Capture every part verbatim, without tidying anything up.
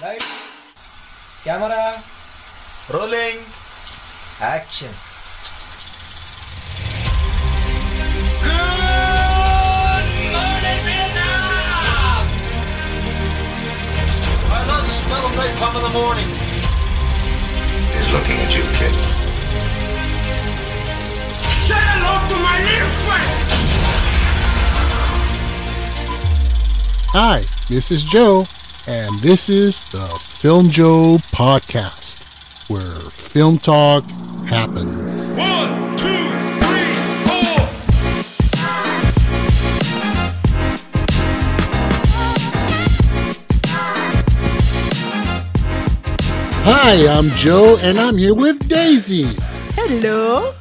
Lights, camera, rolling, action. Good morning, Vietnam! I love the smell of napalm in the morning. He's looking at you, kid. Say hello to my little friend! Hi, this is Joe. And this is the Film Joe Podcast, where film talk happens. One, two, three, four. Hi, I'm Joe, and I'm here with Daisy. Hello.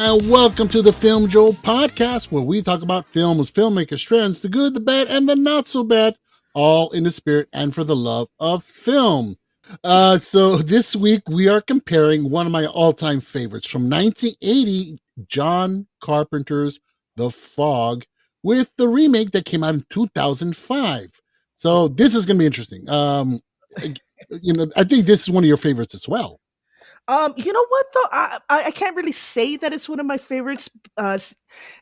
And welcome to the Film Joe Podcast, where we talk about films, filmmakers, trends, the good, the bad, and the not so bad. All in the spirit and for the love of film. Uh, so this week we are comparing one of my all-time favorites from nineteen eighty, John Carpenter's The Fog, with the remake that came out in two thousand five. So this is going to be interesting. Um, you know, I think this is one of your favorites as well. Um, you know what, though? I, I I can't really say that it's one of my favorites, uh,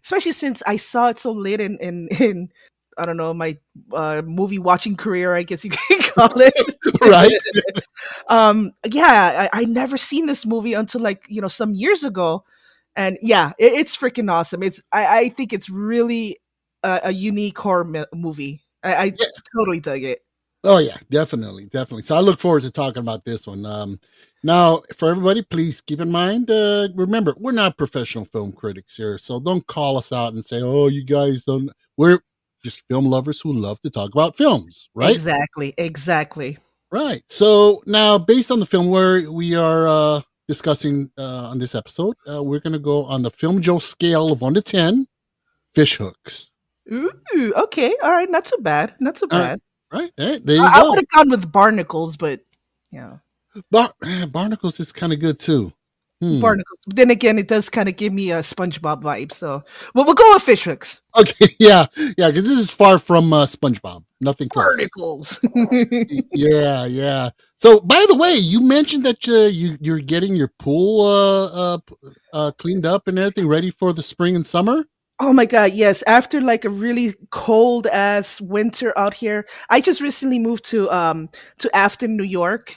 especially since I saw it so late in in, in I don't know, my uh, movie watching career, I guess you can call it. Right. um, yeah, I, I never seen this movie until like, you know, some years ago. And yeah, it, it's freaking awesome. It's I, I think it's really a, a unique horror me- movie. I, I yeah. totally dug it. Oh, yeah, definitely. Definitely. So I look forward to talking about this one. Um, now, for everybody, please keep in mind, uh, remember, we're not professional film critics here. So don't call us out and say, oh, you guys don't. We're just film lovers who love to talk about films, right? Exactly, exactly. Right. So now, based on the film where we are uh, discussing uh, on this episode, uh, we're going to go on the Film Joe scale of one to ten, fish hooks. Ooh, okay, all right, not too bad, not too bad. All right, right, right, there you I, go. I would have gone with barnacles, but yeah, Bar- barnacles is kind of good too. Hmm. Barnacles. Then again, it does kind of give me a SpongeBob vibe. So, well, we'll go with fish hooks. Okay, yeah, yeah, because this is far from uh, SpongeBob. Nothing close. Barnacles. yeah, yeah. So, by the way, you mentioned that uh, you you're getting your pool uh, uh, uh, cleaned up and everything ready for the spring and summer. Oh my God, yes! After like a really cold ass winter out here, I just recently moved to um to Afton, New York,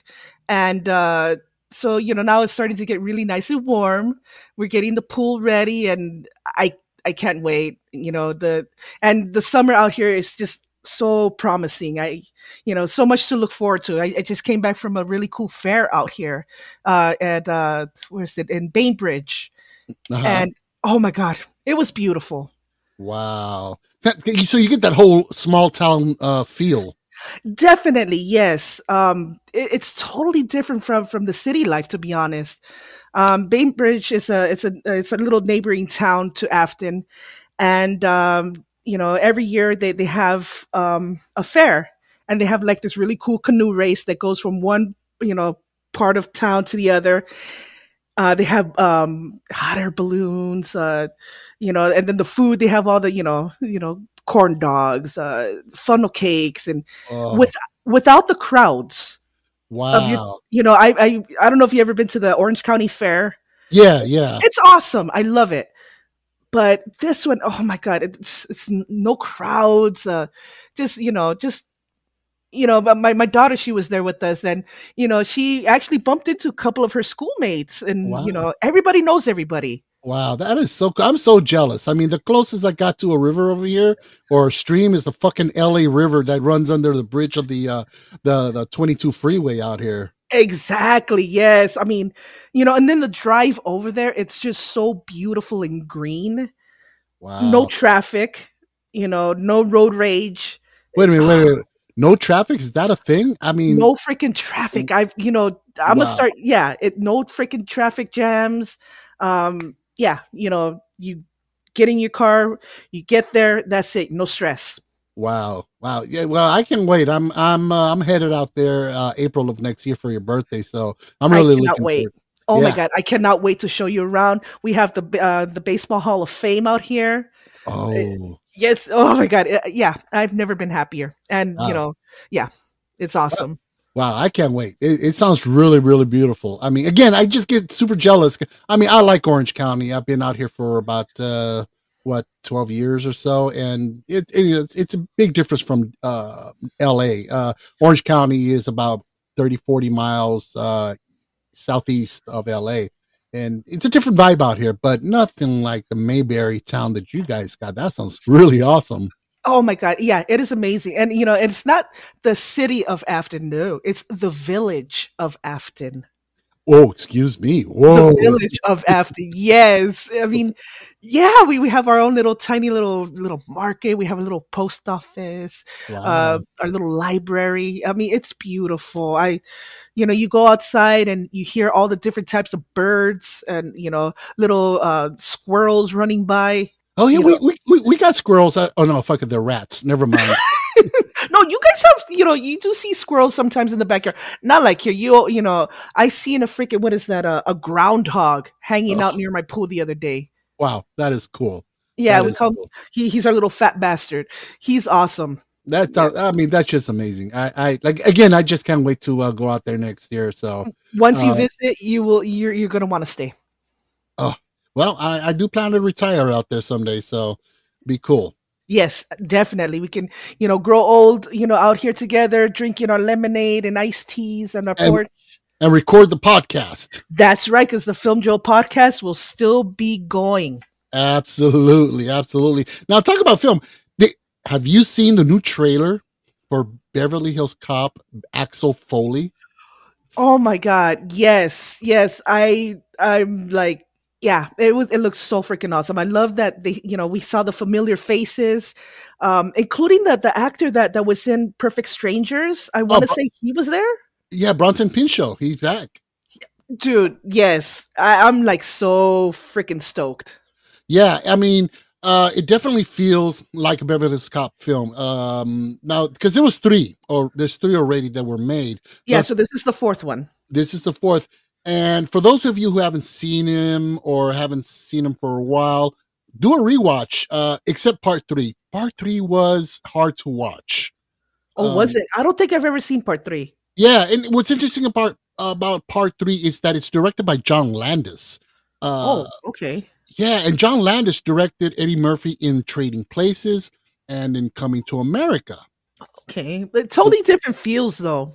and. uh So, you know, now it's starting to get really nice and warm. We're getting the pool ready and I I can't wait, you know, the and the summer out here is just so promising. I, you know, so much to look forward to. I, I just came back from a really cool fair out here uh, at, uh, where is it, in Bainbridge. Uh-huh. And, oh my God, it was beautiful. Wow. That, so you get that whole small town uh, feel. Definitely, yes. Um, it, it's totally different from, from the city life, to be honest. Um, Bainbridge is a it's a it's a little neighboring town to Afton, and um, you know every year they they have um, a fair, and they have like this really cool canoe race that goes from one you know part of town to the other. Uh, they have um, hot air balloons, uh, you know, and then the food they have all the you know you know. corn dogs, uh, funnel cakes, and oh. with without the crowds. Wow! Of your, you know, I I I don't know if you ever been to the Orange County Fair. Yeah, yeah, it's awesome. I love it. But this one, oh my God, it's it's no crowds. Uh, just you know, just you know, my my daughter, she was there with us, and you know, she actually bumped into a couple of her schoolmates, and wow. you know, everybody knows everybody. Wow, that is so cool. I'm so jealous. I mean, the closest I got to a river over here or a stream is the fucking L A River that runs under the bridge of the uh, the the twenty-two freeway out here. Exactly. Yes. I mean, you know, and then the drive over there, it's just so beautiful and green. Wow. No traffic, you know, no road rage. Wait a minute, wait a minute. No traffic? Is that a thing? I mean, no freaking traffic. I've, you know, I'm wow. gonna start. Yeah, it no freaking traffic jams. Um. Yeah, you know, you get in your car, you get there, that's it, no stress. Wow, wow, yeah. Well, I can wait. I'm, I'm, uh, I'm headed out there uh, April of next year for your birthday, so I'm really I cannot looking wait. Oh yeah. My God, I cannot wait to show you around. We have the uh, the Baseball Hall of Fame out here. Oh, uh, yes. Oh my God, uh, yeah. I've never been happier, and wow. you know, yeah, it's awesome. Well, Wow, I can't wait. It, it sounds really, really beautiful. I mean, again, I just get super jealous. I mean, I like Orange County. I've been out here for about, uh, what, twelve years or so. And it, it it's a big difference from uh, L A. Uh, Orange County is about thirty, forty miles uh, southeast of L A. And it's a different vibe out here, but nothing like the Mayberry town that you guys got. That sounds really awesome. Oh my God. Yeah, it is amazing. And, you know, it's not the city of Afton. No, it's the village of Afton. Oh, excuse me. Whoa. The village of Afton. Yes. I mean, yeah, we, we have our own little tiny little little market. We have a little post office, wow. uh, our little library. I mean, it's beautiful. I, you know, you go outside and you hear all the different types of birds and, you know, little uh, squirrels running by. Oh yeah, we, we we we got squirrels. That, oh no, fuck it, they're rats. Never mind. No, you guys have, you know, you do see squirrels sometimes in the backyard. Not like here, you you know. I seen a freaking what is that? A, a groundhog hanging oh. out near my pool the other day. Wow, that is cool. Yeah, that we call cool. him. He, he's our little fat bastard. He's awesome. That's yeah. I mean, that's just amazing. I, I like again. I just can't wait to uh, go out there next year. So once you uh, visit, you will. You're you're gonna want to stay. Oh. Well, I, I do plan to retire out there someday, so be cool. Yes, definitely. We can, you know, grow old, you know, out here together, drinking our lemonade and iced teas on our and, porch. And record the podcast. That's right, because the Film Joe podcast will still be going. Absolutely, absolutely. Now, talk about film. They, have you seen the new trailer for Beverly Hills Cop, Axel Foley? Oh, my God. Yes, yes. I, I'm like... Yeah, it was. It looks so freaking awesome. I love that they, you know, we saw the familiar faces, um, including the the actor that that was in Perfect Strangers. I want to oh, say he was there. Yeah, Bronson Pinchot, he's back. Dude, yes, I, I'm like so freaking stoked. Yeah, I mean, uh, it definitely feels like a Beverly Hills Cop film um, now because there was three, or there's three already that were made. Yeah, That's, so this is the fourth one. This is the fourth. And for those of you who haven't seen him or haven't seen him for a while, do a rewatch, uh, except part three. Part three was hard to watch. Oh, um, was it? I don't think I've ever seen part three. Yeah. And what's interesting about, about part three is that it's directed by John Landis. Uh, oh, okay. Yeah. And John Landis directed Eddie Murphy in Trading Places and in Coming to America. Okay. Totally different feels, though.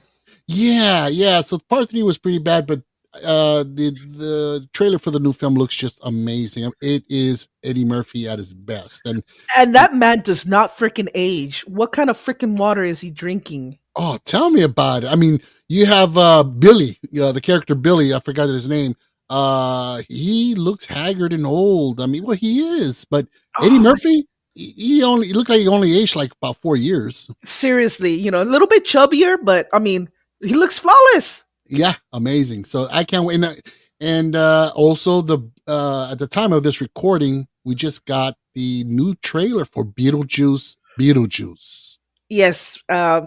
Yeah. Yeah. So part three was pretty bad, but uh the the trailer for the new film looks just amazing. It is Eddie Murphy at his best, and and that man does not freaking age. What kind of freaking water is he drinking? Oh, tell me about it. I mean, you have uh Billy, you know, the character Billy, I forgot his name, uh he looks haggard and old. I mean, well, he is, but oh. Eddie Murphy, he, he only he looked like he only aged like about four years. Seriously, you know, a little bit chubbier, but I mean, he looks flawless. Yeah, amazing. So I can't wait. And uh, also, the uh, at the time of this recording, we just got the new trailer for Beetlejuice, Beetlejuice. Yes. Uh,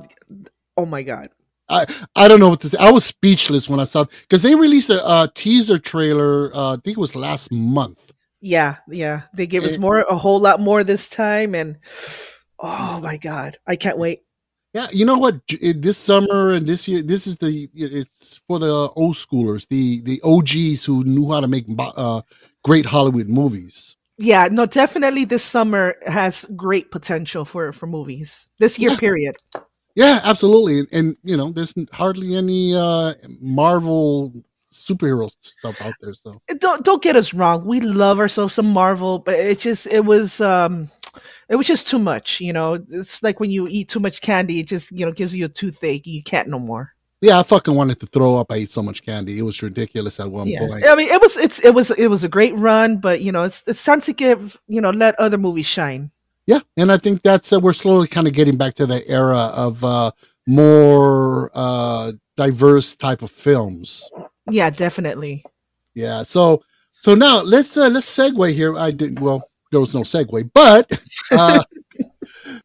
oh, my God. I, I don't know what to say. I was speechless when I saw it because they released a, a teaser trailer, uh, I think it was last month. Yeah, yeah. They gave us more, a whole lot more this time. And, oh, my God, I can't wait. Yeah, you know what? This summer and this year, this is the it's for the old schoolers, the the O Gs who knew how to make uh, great Hollywood movies. Yeah, no, definitely this summer has great potential for for movies this year, yeah. period. Yeah, absolutely, and, and you know, there's hardly any uh, Marvel superhero stuff out there. So don't don't get us wrong, we love ourselves some Marvel, but it just it was. Um, It was just too much, you know. It's like when you eat too much candy, it just, you know, gives you a toothache. You can't no more. Yeah, I fucking wanted to throw up. I ate so much candy; it was ridiculous at one yeah. point. I mean, it was it's it was it was a great run, but you know, it's it's time to give you know let other movies shine. Yeah, and I think that's uh, we're slowly kind of getting back to that era of uh, more uh, diverse type of films. Yeah, definitely. Yeah, so so now let's uh, let's segue here. I didn't well. There was no segue, but uh,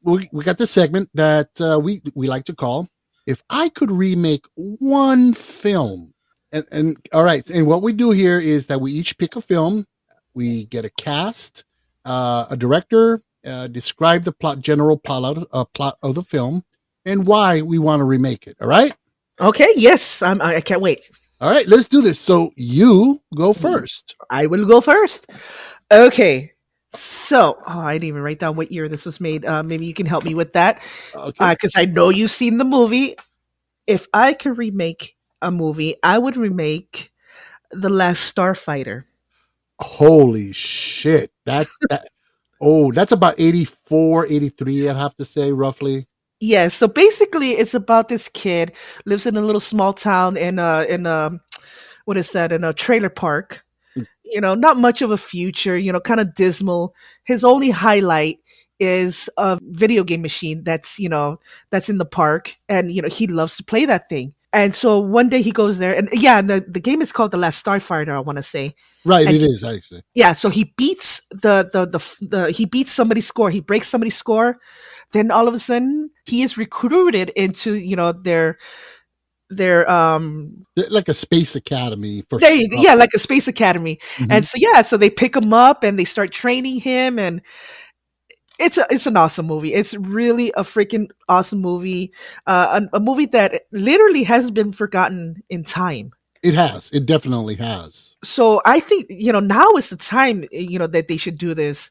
we, we got this segment that uh, we, we like to call, If I Could Remake One Film. And, and all right. And what we do here is that we each pick a film. We get a cast, uh, a director, uh, describe the plot, general plot, uh, plot of the film, and why we want to remake it. All right. Okay, yes. I'm, I can't wait. All right, let's do this. So you go first. I will go first. Okay. So, oh, I didn't even write down what year this was made. Uh, maybe you can help me with that. Okay. Uh, 'cause I know you've seen the movie. If I could remake a movie, I would remake The Last Starfighter. Holy shit. That, that oh, that's about eighty-four, eighty-three, I'd have to say, roughly. Yeah, so basically it's about this kid lives in a little small town in uh in um what is that in a trailer park. Mm. You know, not much of a future, you know, kind of dismal. His only highlight is a video game machine that's, you know, that's in the park, and you know, he loves to play that thing. And so one day he goes there, and yeah, the, the game is called The Last Starfighter, I want to say. Right, and it is actually. Yeah, so he beats the, the the the he beats somebody's score, he breaks somebody's score. Then all of a sudden he is recruited into, you know, their their um like a space academy for there you, yeah, like a space academy. Mm-hmm. And so yeah, so they pick him up and they start training him, and it's a, it's an awesome movie. It's really a freaking awesome movie. Uh, a, a movie that literally hasn't been forgotten in time. It has. It definitely has. So I think, you know, now is the time, you know, that they should do this.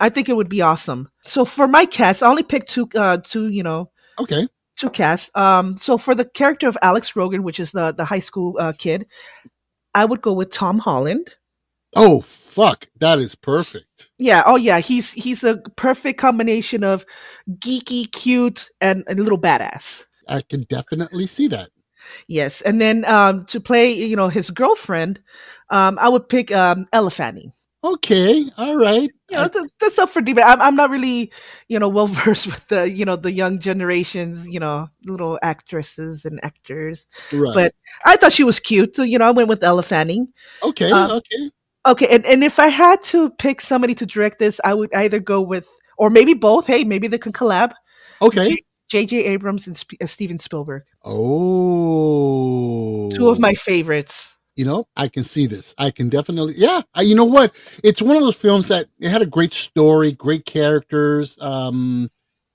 I think it would be awesome. So for my cast, I only picked two, uh, two, you know, okay, two casts. Um, so for the character of Alex Rogan, which is the, the high school uh, kid, I would go with Tom Holland. Oh, fuck. That is perfect. Yeah. Oh, yeah. He's he's a perfect combination of geeky, cute, and a little badass. I can definitely see that. Yes. And then um, to play, you know, his girlfriend, um, I would pick um, Elle Fanning. Okay. All right. You know, th that's up for debate. I'm, I'm not really, you know, well-versed with the, you know, the young generations, you know, little actresses and actors. Right. But I thought she was cute. So, you know, I went with Elle Fanning. Okay. Um, okay. Okay, and, and if I had to pick somebody to direct this, I would either go with, or maybe both. Hey, maybe they can collab. Okay. J J Abrams and Sp uh, Steven Spielberg. Oh. Two of my favorites. You know, I can see this. I can definitely, yeah. I, you know what? It's one of those films that it had a great story, great characters, um,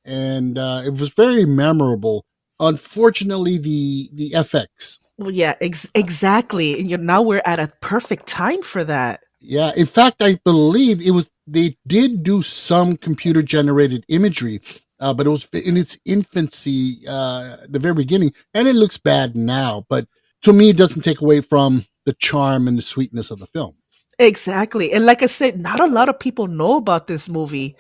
and uh, it was very memorable. Unfortunately, the, the F X. Well, yeah, ex exactly. And you know, now we're at a perfect time for that. Yeah. In fact, I believe it was, they did do some computer generated imagery, uh, but it was in its infancy, uh, the very beginning, and it looks bad now, but to me, it doesn't take away from the charm and the sweetness of the film. Exactly. And like I said, not a lot of people know about this movie.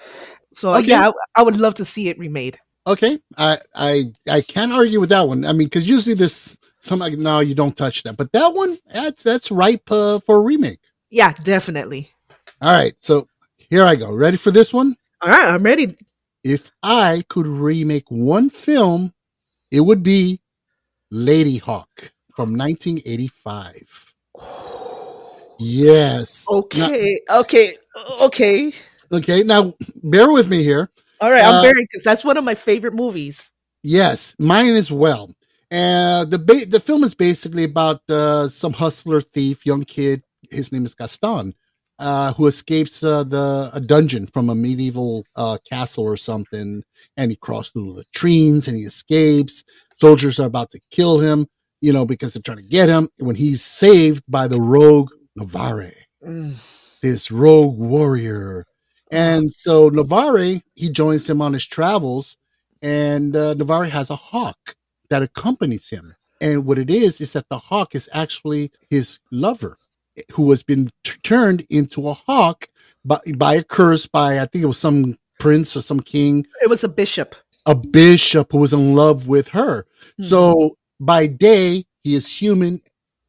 So okay. yeah, I, I would love to see it remade. Okay. I, I, I can't argue with that one. I mean, cause usually this, some like, no, you don't touch that. But that one, that's that's ripe uh, for a remake. Yeah, definitely. All right, so here I go. Ready for this one? All right, I'm ready. If I could remake one film, it would be Ladyhawke from nineteen eighty-five. Yes. Okay, now, okay, okay. Okay, now bear with me here. All right, I'm uh, bearing because that's one of my favorite movies. Yes, mine as well. And uh, the ba the film is basically about uh, some hustler thief, young kid. His name is Gaston, uh, who escapes uh, the a dungeon from a medieval uh, castle or something, and he crosses through the latrines and he escapes. Soldiers are about to kill him, you know, because they're trying to get him. When he's saved by the rogue Navarre, mm. this rogue warrior, and so Navarre he joins him on his travels, and uh, Navarre has a hawk that accompanies him. And what it is, is that the hawk is actually his lover who has been turned into a hawk by, by a curse by, I think it was some prince or some king. It was a bishop. A bishop who was in love with her. Mm-hmm. So by day, he is human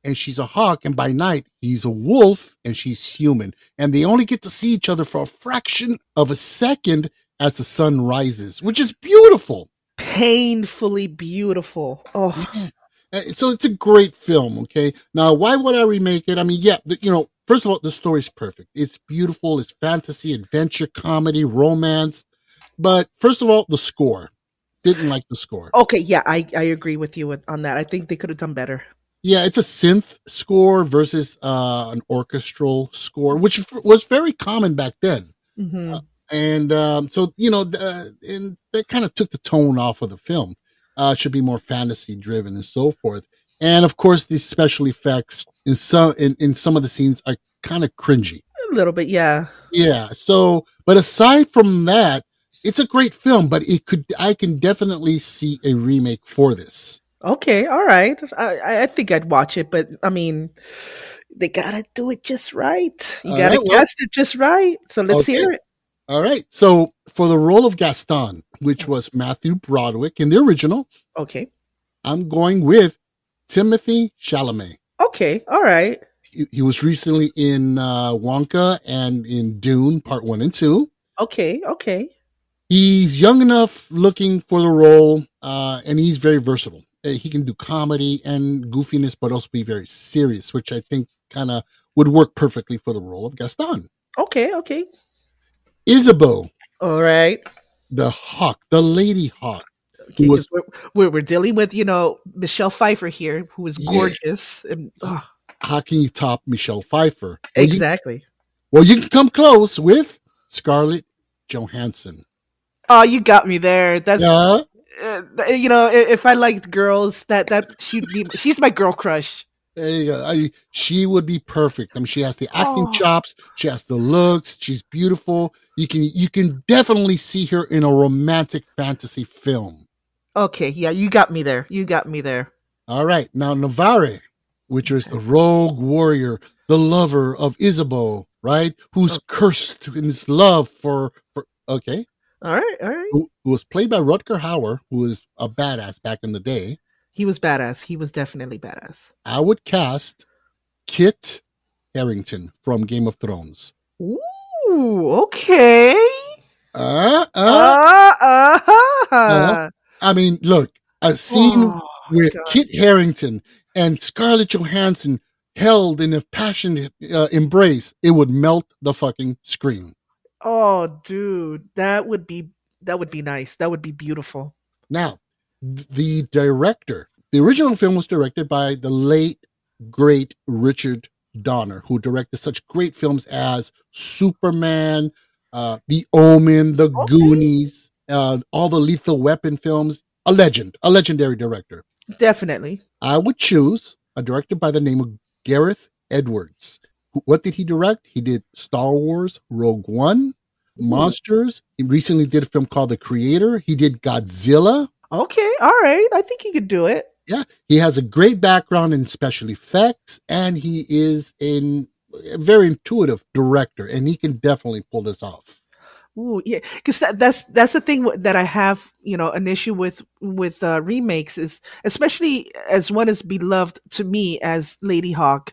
and she's a hawk. And by night, he's a wolf and she's human. And they only get to see each other for a fraction of a second as the sun rises, which is beautiful. Painfully beautiful. Oh, yeah. So it's a great film. Okay, now why would I remake it? I mean, yeah, you know, first of all, the story's perfect. It's beautiful. It's fantasy, adventure, comedy, romance. But first of all, the score. Didn't like the score. Okay, yeah, I I agree with you with, on that. I think they could have done better. Yeah, it's a synth score versus uh, an orchestral score, which was very common back then. Mm-hmm. Uh, And um, so, you know, uh, and that kind of took the tone off of the film. uh, should be more fantasy driven and so forth. And of course, these special effects in some in, in some of the scenes are kind of cringy. A little bit, yeah. Yeah. So, but aside from that, it's a great film. But it could, I can definitely see a remake for this. Okay, all right. I, I think I'd watch it, but I mean, they gotta do it just right. You all gotta right, well, cast it just right. So let's okay. hear it. All right. So for the role of Gaston, which was Matthew Broderick in the original, okay, I'm going with Timothée Chalamet. Okay, all right. He, he was recently in uh, Wonka and in Dune Part One and Two. Okay, okay. He's young enough looking for the role, uh, and he's very versatile. He can do comedy and goofiness, but also be very serious, which I think kind of would work perfectly for the role of Gaston. Okay, okay. Isabeau. All right. The Hawk, the Lady Hawk. Okay, was, we're, we're dealing with, you know, Michelle Pfeiffer here, who is gorgeous. Yeah. And, oh. How can you top Michelle Pfeiffer? Well, exactly. You, well, you can come close with Scarlett Johansson. Oh, you got me there. That's... Yeah. Uh, you know, if I liked girls, that that she'd be she's my girl crush. There you go. I, she would be perfect. I mean, she has the acting oh. chops, she has the looks, she's beautiful. You can you can definitely see her in a romantic fantasy film. Okay, yeah, you got me there. You got me there. All right, now Navarre, which was the rogue warrior, the lover of Isabeau, right? Who's okay. cursed in his love for, for okay. All right, all right. Who, who was played by Rutger Hauer, who was a badass back in the day. He was badass. He was definitely badass. I would cast Kit Harington from Game of Thrones. Ooh, okay. Uh, uh, uh, uh, uh. uh I mean, look, a scene oh, with God. Kit Harington and Scarlett Johansson held in a passionate uh, embrace, it would melt the fucking screen. Oh, dude, that would be that would be nice. That would be beautiful. Now, the director, the original film was directed by the late, great Richard Donner, who directed such great films as Superman, uh, The Omen, The okay. Goonies, uh, all the Lethal Weapon films. A legend, a legendary director. Definitely. I would choose a director by the name of Gareth Edwards. What did he direct? He did Star Wars, Rogue One, Monsters. He recently did a film called The Creator. He did Godzilla. Okay, all right. I think he could do it. Yeah, he has a great background in special effects, and he is in a very intuitive director, and he can definitely pull this off. Ooh, yeah, because that, that's that's the thing that I have, you know, an issue with with uh, remakes is, especially as one is beloved to me as Ladyhawke.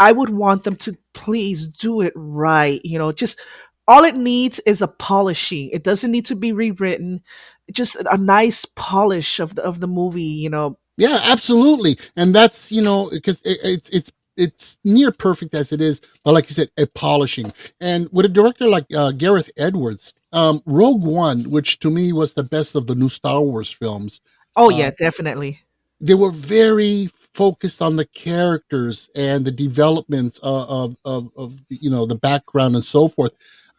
I would want them to please do it right. You know, just all it needs is a polishing. It doesn't need to be rewritten. Just a nice polish of the, of the movie, you know? Yeah, absolutely. And that's, you know, because it, it, it's, it's near perfect as it is, but like you said, a polishing. And with a director like uh, Gareth Edwards, um, Rogue One, which to me was the best of the new Star Wars films. Oh yeah, uh, definitely. They were very focused on the characters and the developments of, of, of, of, you know, the background and so forth.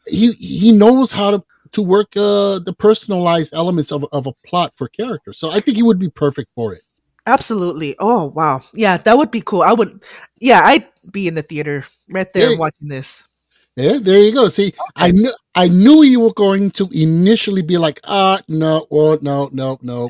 He, he knows how to, to work uh, the personalized elements of, of a plot for characters. So I think he would be perfect for it. Absolutely. Oh, wow. Yeah, that would be cool. I would, yeah, I'd be in the theater right there yeah. watching this. Yeah, there you go. See, okay. I knew I knew you were going to initially be like, ah, no, oh, no, no, no.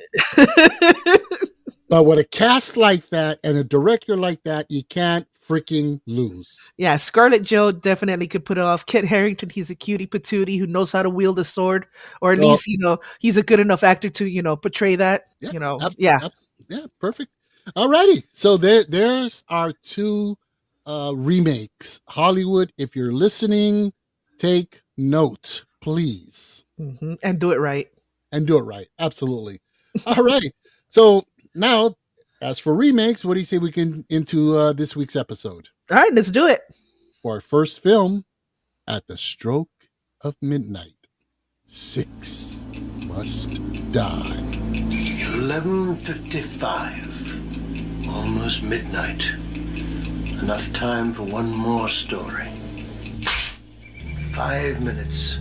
But with a cast like that and a director like that, you can't freaking lose. Yeah, Scarlett Jo definitely could put it off. Kit Harington, he's a cutie patootie who knows how to wield a sword, or at oh. least, you know, he's a good enough actor to, you know, portray that. Yeah, you know, yeah, yeah, perfect. All righty, so there, there's our two uh, remakes. Hollywood, if you're listening, take note, please, mm-hmm. and do it right. And do it right, absolutely. All right, so. Now, as for remakes, what do you say we can into uh, this week's episode? All right, let's do it. For our first film, At the Stroke of Midnight, Six Must Die. eleven fifty-five, almost midnight. Enough time for one more story. Five minutes.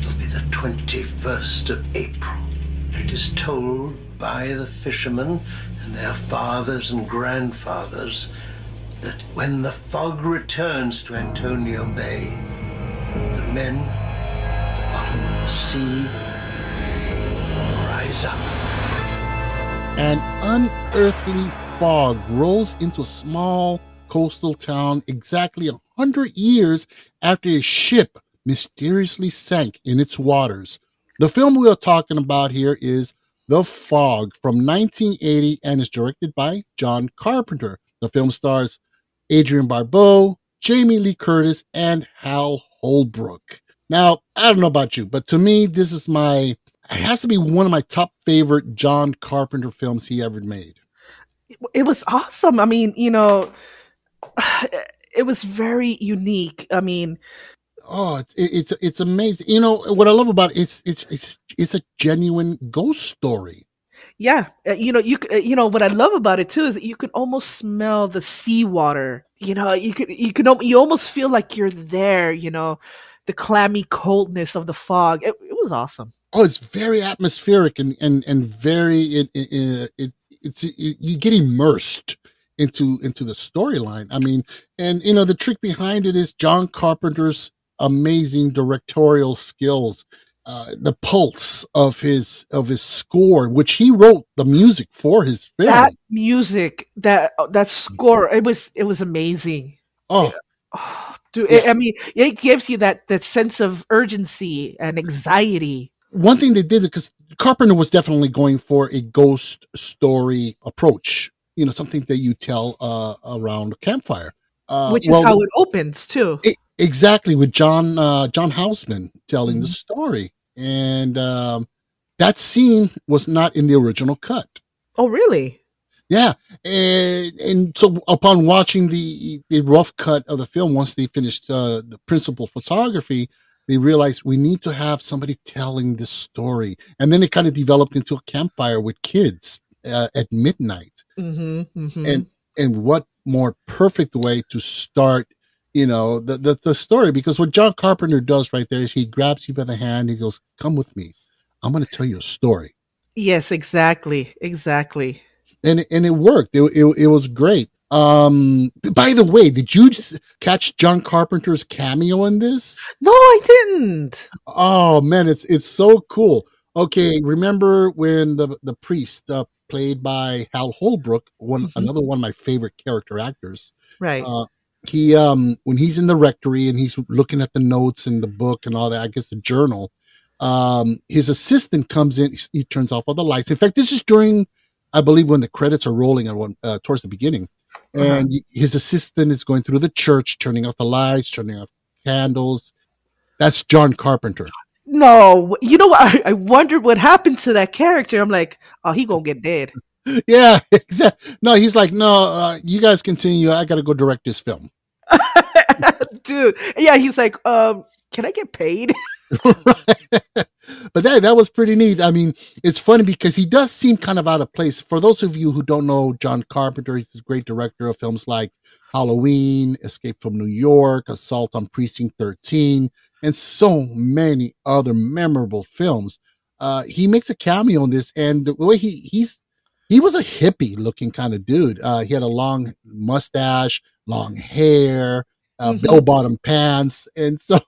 It'll be the twenty-first of April. It is told by the fishermen and their fathers and grandfathers that when the fog returns to Antonio Bay, the men at the bottom of the sea rise up. An unearthly fog rolls into a small coastal town exactly a hundred years after a ship mysteriously sank in its waters. The film we are talking about here is The Fog from nineteen eighty and is directed by John Carpenter. The film stars Adrian Barbeau, Jamie Lee Curtis, and Hal Holbrook. Now, I don't know about you, but to me, this is my, it has to be one of my top favorite John Carpenter films he ever made. It was awesome. I mean, you know, it was very unique. I mean, oh, it's, it's, it's amazing. You know, what I love about it, it's, it's, it's, it's a genuine ghost story. Yeah. You know, you, you know, what I love about it too, is that you could almost smell the seawater, you know, you could, you could, you almost feel like you're there, you know, the clammy coldness of the fog. It, it was awesome. Oh, it's very atmospheric and, and, and very, it, it, it it's, it, you get immersed into, into the storyline. I mean, and you know, the trick behind it is John Carpenter's amazing directorial skills, uh, the pulse of his of his score, which he wrote the music for his film. That music, that that score, it was it was amazing. Oh, yeah. Oh dude, yeah. It, I mean, it gives you that that sense of urgency and anxiety. One thing they did, because Carpenter was definitely going for a ghost story approach, you know, something that you tell uh, around a campfire, uh, which is well, how it opens too. It, Exactly, with John uh, John Houseman telling the story, and um, that scene was not in the original cut. Oh, really? Yeah, and, and so upon watching the the rough cut of the film, once they finished uh, the principal photography, they realized we need to have somebody telling this story, and then it kind of developed into a campfire with kids uh, at midnight. Mm-hmm, mm-hmm. And and what more perfect way to start, you know, the, the, the story, because what John Carpenter does right there is he grabs you by the hand. He goes, come with me. I'm going to tell you a story. Yes, exactly. Exactly. And, and it worked. It, it, it was great. Um, by the way, did you just catch John Carpenter's cameo in this? No, I didn't. Oh man. It's, it's so cool. Okay. Remember when the, the priest, uh, played by Hal Holbrook, one, mm-hmm. another one of my favorite character actors, right? Uh, He, um, when he's in the rectory and he's looking at the notes and the book and all that, I guess the journal, um, his assistant comes in, he turns off all the lights. In fact, this is during, I believe, when the credits are rolling at one, uh, towards the beginning. And his assistant is going through the church, turning off the lights, turning off candles. That's John Carpenter. No, you know what? I, I wondered what happened to that character. I'm like, oh, he gonna get dead. Yeah, exactly. No, he's like, no, uh, you guys continue. I got to go direct this film. Dude. Yeah, he's like, um, can I get paid? Right. But that, that was pretty neat. I mean, it's funny because he does seem kind of out of place. For those of you who don't know John Carpenter, he's a great director of films like Halloween, Escape from New York, Assault on Precinct thirteen, and so many other memorable films. Uh, he makes a cameo on this, and the way he, he's, he was a hippie looking kind of dude. Uh, he had a long mustache, long hair, uh, mm-hmm. bell bottom pants. And so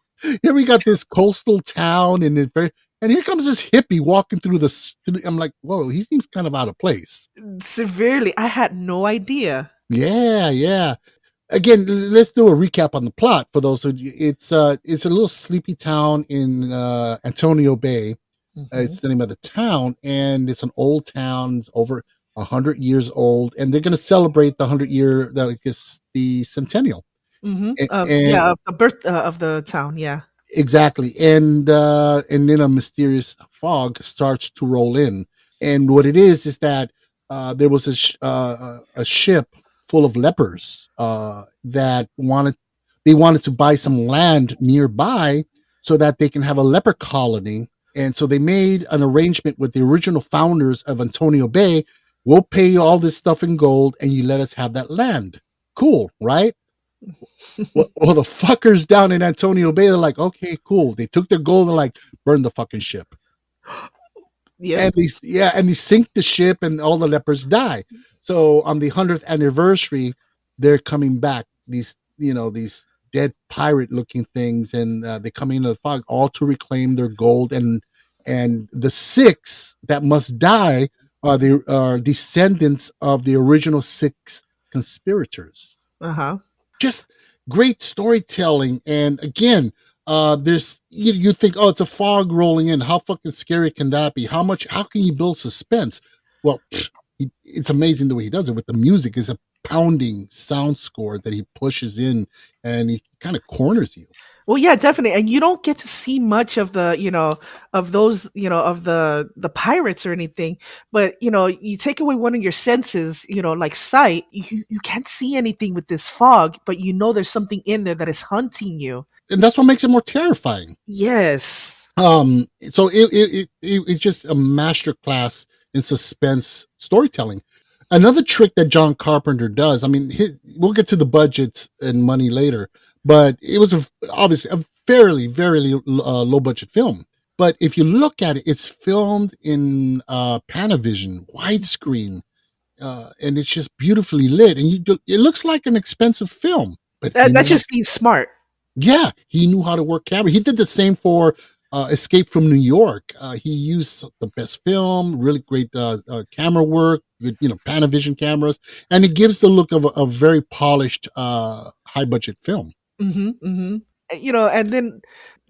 here we got this coastal town and it's very, and here comes this hippie walking through the, I'm like, whoa, he seems kind of out of place. Severely. I had no idea. Yeah. Yeah. Again, let's do a recap on the plot for those who it's uh it's a little sleepy town in uh, Antonio Bay. Mm-hmm. Uh, it's the name of the town, and it's an old town. It's over a hundred years old, and they're going to celebrate the hundred year, that is the centennial. Mm-hmm. and, uh, and yeah, of the birth uh, of the town. Yeah, exactly. And uh, and then a mysterious fog starts to roll in, and what it is is that uh, there was a sh uh, a ship full of lepers uh, that wanted they wanted to buy some land nearby so that they can have a leper colony. And so they made an arrangement with the original founders of Antonio Bay. We'll pay you all this stuff in gold and you let us have that land. Cool, right? well, well, the fuckers down in Antonio Bay, they're like, okay, cool. They took their gold and like, burn the fucking ship. Yeah. And they, yeah, and they sink the ship and all the lepers die. So on the hundredth anniversary, they're coming back. These, you know, these dead pirate looking things, and uh, they come into the fog, all to reclaim their gold. And and the six that must die are the are descendants of the original six conspirators. Uh-huh. Just great storytelling. And again, uh, there's you, you think, oh, it's a fog rolling in. How fucking scary can that be? How much? How can you build suspense? Well, it's amazing the way he does it with the music. It's a pounding sound score that he pushes in, and he kind of corners you. Well, yeah, definitely. And you don't get to see much of the, you know, of those, you know, of the, the pirates or anything, but, you know, you take away one of your senses, you know, like sight, you, you can't see anything with this fog, but you know, there's something in there that is hunting you. And that's what makes it more terrifying. Yes. Um, so it, it, it, it's just a masterclass in suspense storytelling. Another trick that John Carpenter does, I mean, his, we'll get to the budgets and money later, but it was a, obviously a fairly, very uh, low-budget film. But if you look at it, it's filmed in uh, Panavision, widescreen, uh, and it's just beautifully lit. And you do, it looks like an expensive film. But that, that's just being smart. Yeah, he knew how to work camera. He did the same for uh, Escape from New York. Uh, he used the best film, really great uh, uh, camera work, with, you know, Panavision cameras, and it gives the look of a, a very polished, uh, high-budget film. Mm-hmm, mm-hmm. You know, and then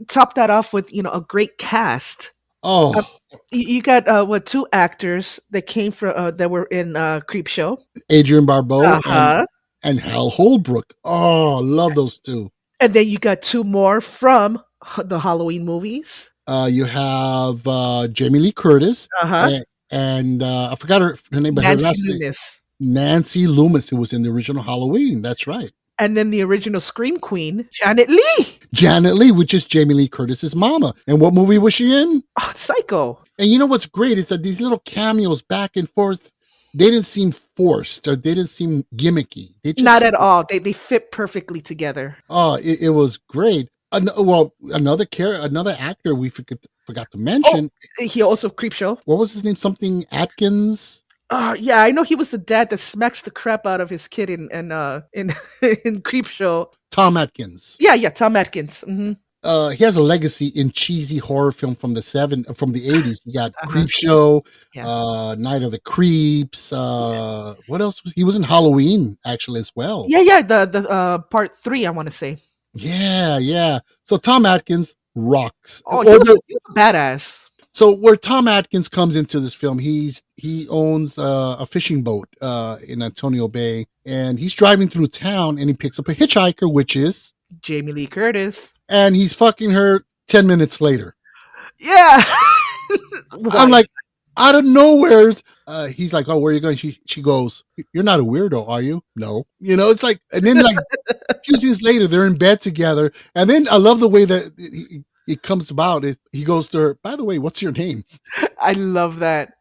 top that off with, you know, a great cast. Oh, uh, you got uh, what two actors that came from uh, that were in uh, Creepshow, Adrian Barbeau uh-huh. and, and Hal Holbrook. Oh, love those two. And then you got two more from the Halloween movies. Uh, you have uh, Jamie Lee Curtis uh-huh. and, and uh, I forgot her, her name, but Nancy her last Loomis. Name, Nancy Loomis, who was in the original Halloween. That's right. And then the original Scream Queen, Janet Leigh. Janet Leigh, which is Jamie Lee Curtis's mama. And what movie was she in? Oh, Psycho. And you know what's great is that these little cameos back and forth, they didn't seem forced or they didn't seem gimmicky. They just, Not at all. They they fit perfectly together. Oh, it, it was great. An well, another care, another actor we forget, forgot to mention. Oh, he also Creepshow. What was his name? Something Atkins. Uh, yeah, I know he was the dad that smacks the crap out of his kid in in uh, in, in Creepshow. Tom Atkins. Yeah, yeah, Tom Atkins. Mm-hmm. Uh, he has a legacy in cheesy horror film from the seven from the eighties. You got uh-huh. Creepshow, yeah. uh, Night of the Creeps. Uh, yes. What else was he was in Halloween actually as well? Yeah, yeah, the the uh, part three I want to say. Yeah, yeah. So Tom Atkins rocks. Oh, he was, he was a badass. So where Tom Atkins comes into this film, he's he owns uh, a fishing boat uh, in Antonio Bay, and he's driving through town, and he picks up a hitchhiker, which is Jamie Lee Curtis, and he's fucking her ten minutes later. Yeah, I'm like out of nowhere's. Uh, he's like, "Oh, where are you going?" She she goes, "You're not a weirdo, are you?" No, you know, it's like, and then like a few scenes later, they're in bed together, and then I love the way that. He, It comes about it. He goes to her, by the way, what's your name? I love that.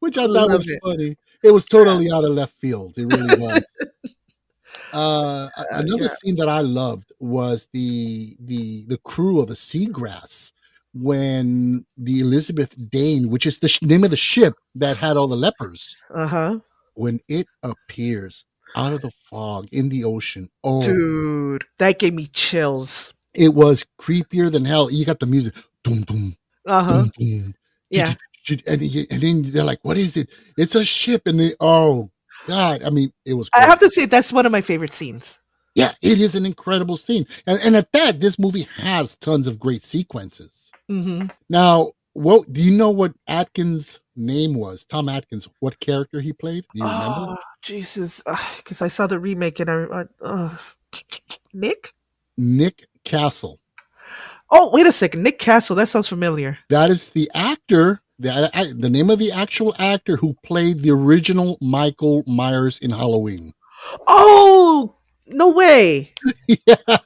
Which I thought was it. funny. It was totally out of left field. It really was. uh, uh, another yeah. scene that I loved was the the the crew of the Seagrass when the Elizabeth Dane, which is the name of the ship that had all the lepers, uh-huh. when it appears out of the fog in the ocean. Oh, dude, that gave me chills. It was creepier than hell. You got the music. Doom, doom, uh-huh. doom, doom. Yeah. And, and then they're like, what is it? It's a ship. And they, oh, God. I mean, it was great. I have to say, that's one of my favorite scenes. Yeah, it is an incredible scene. And, and at that, this movie has tons of great sequences. Mm-hmm. Now, what, do you know what Atkins' name was? Tom Atkins, what character he played? Do you oh, remember? Jesus. Because I saw the remake and I. I uh, Nick? Nick Castle. Oh, wait a second. Nick Castle. That sounds familiar. That is the actor, the, the name of the actual actor who played the original Michael Myers in Halloween. Oh, no way. yeah.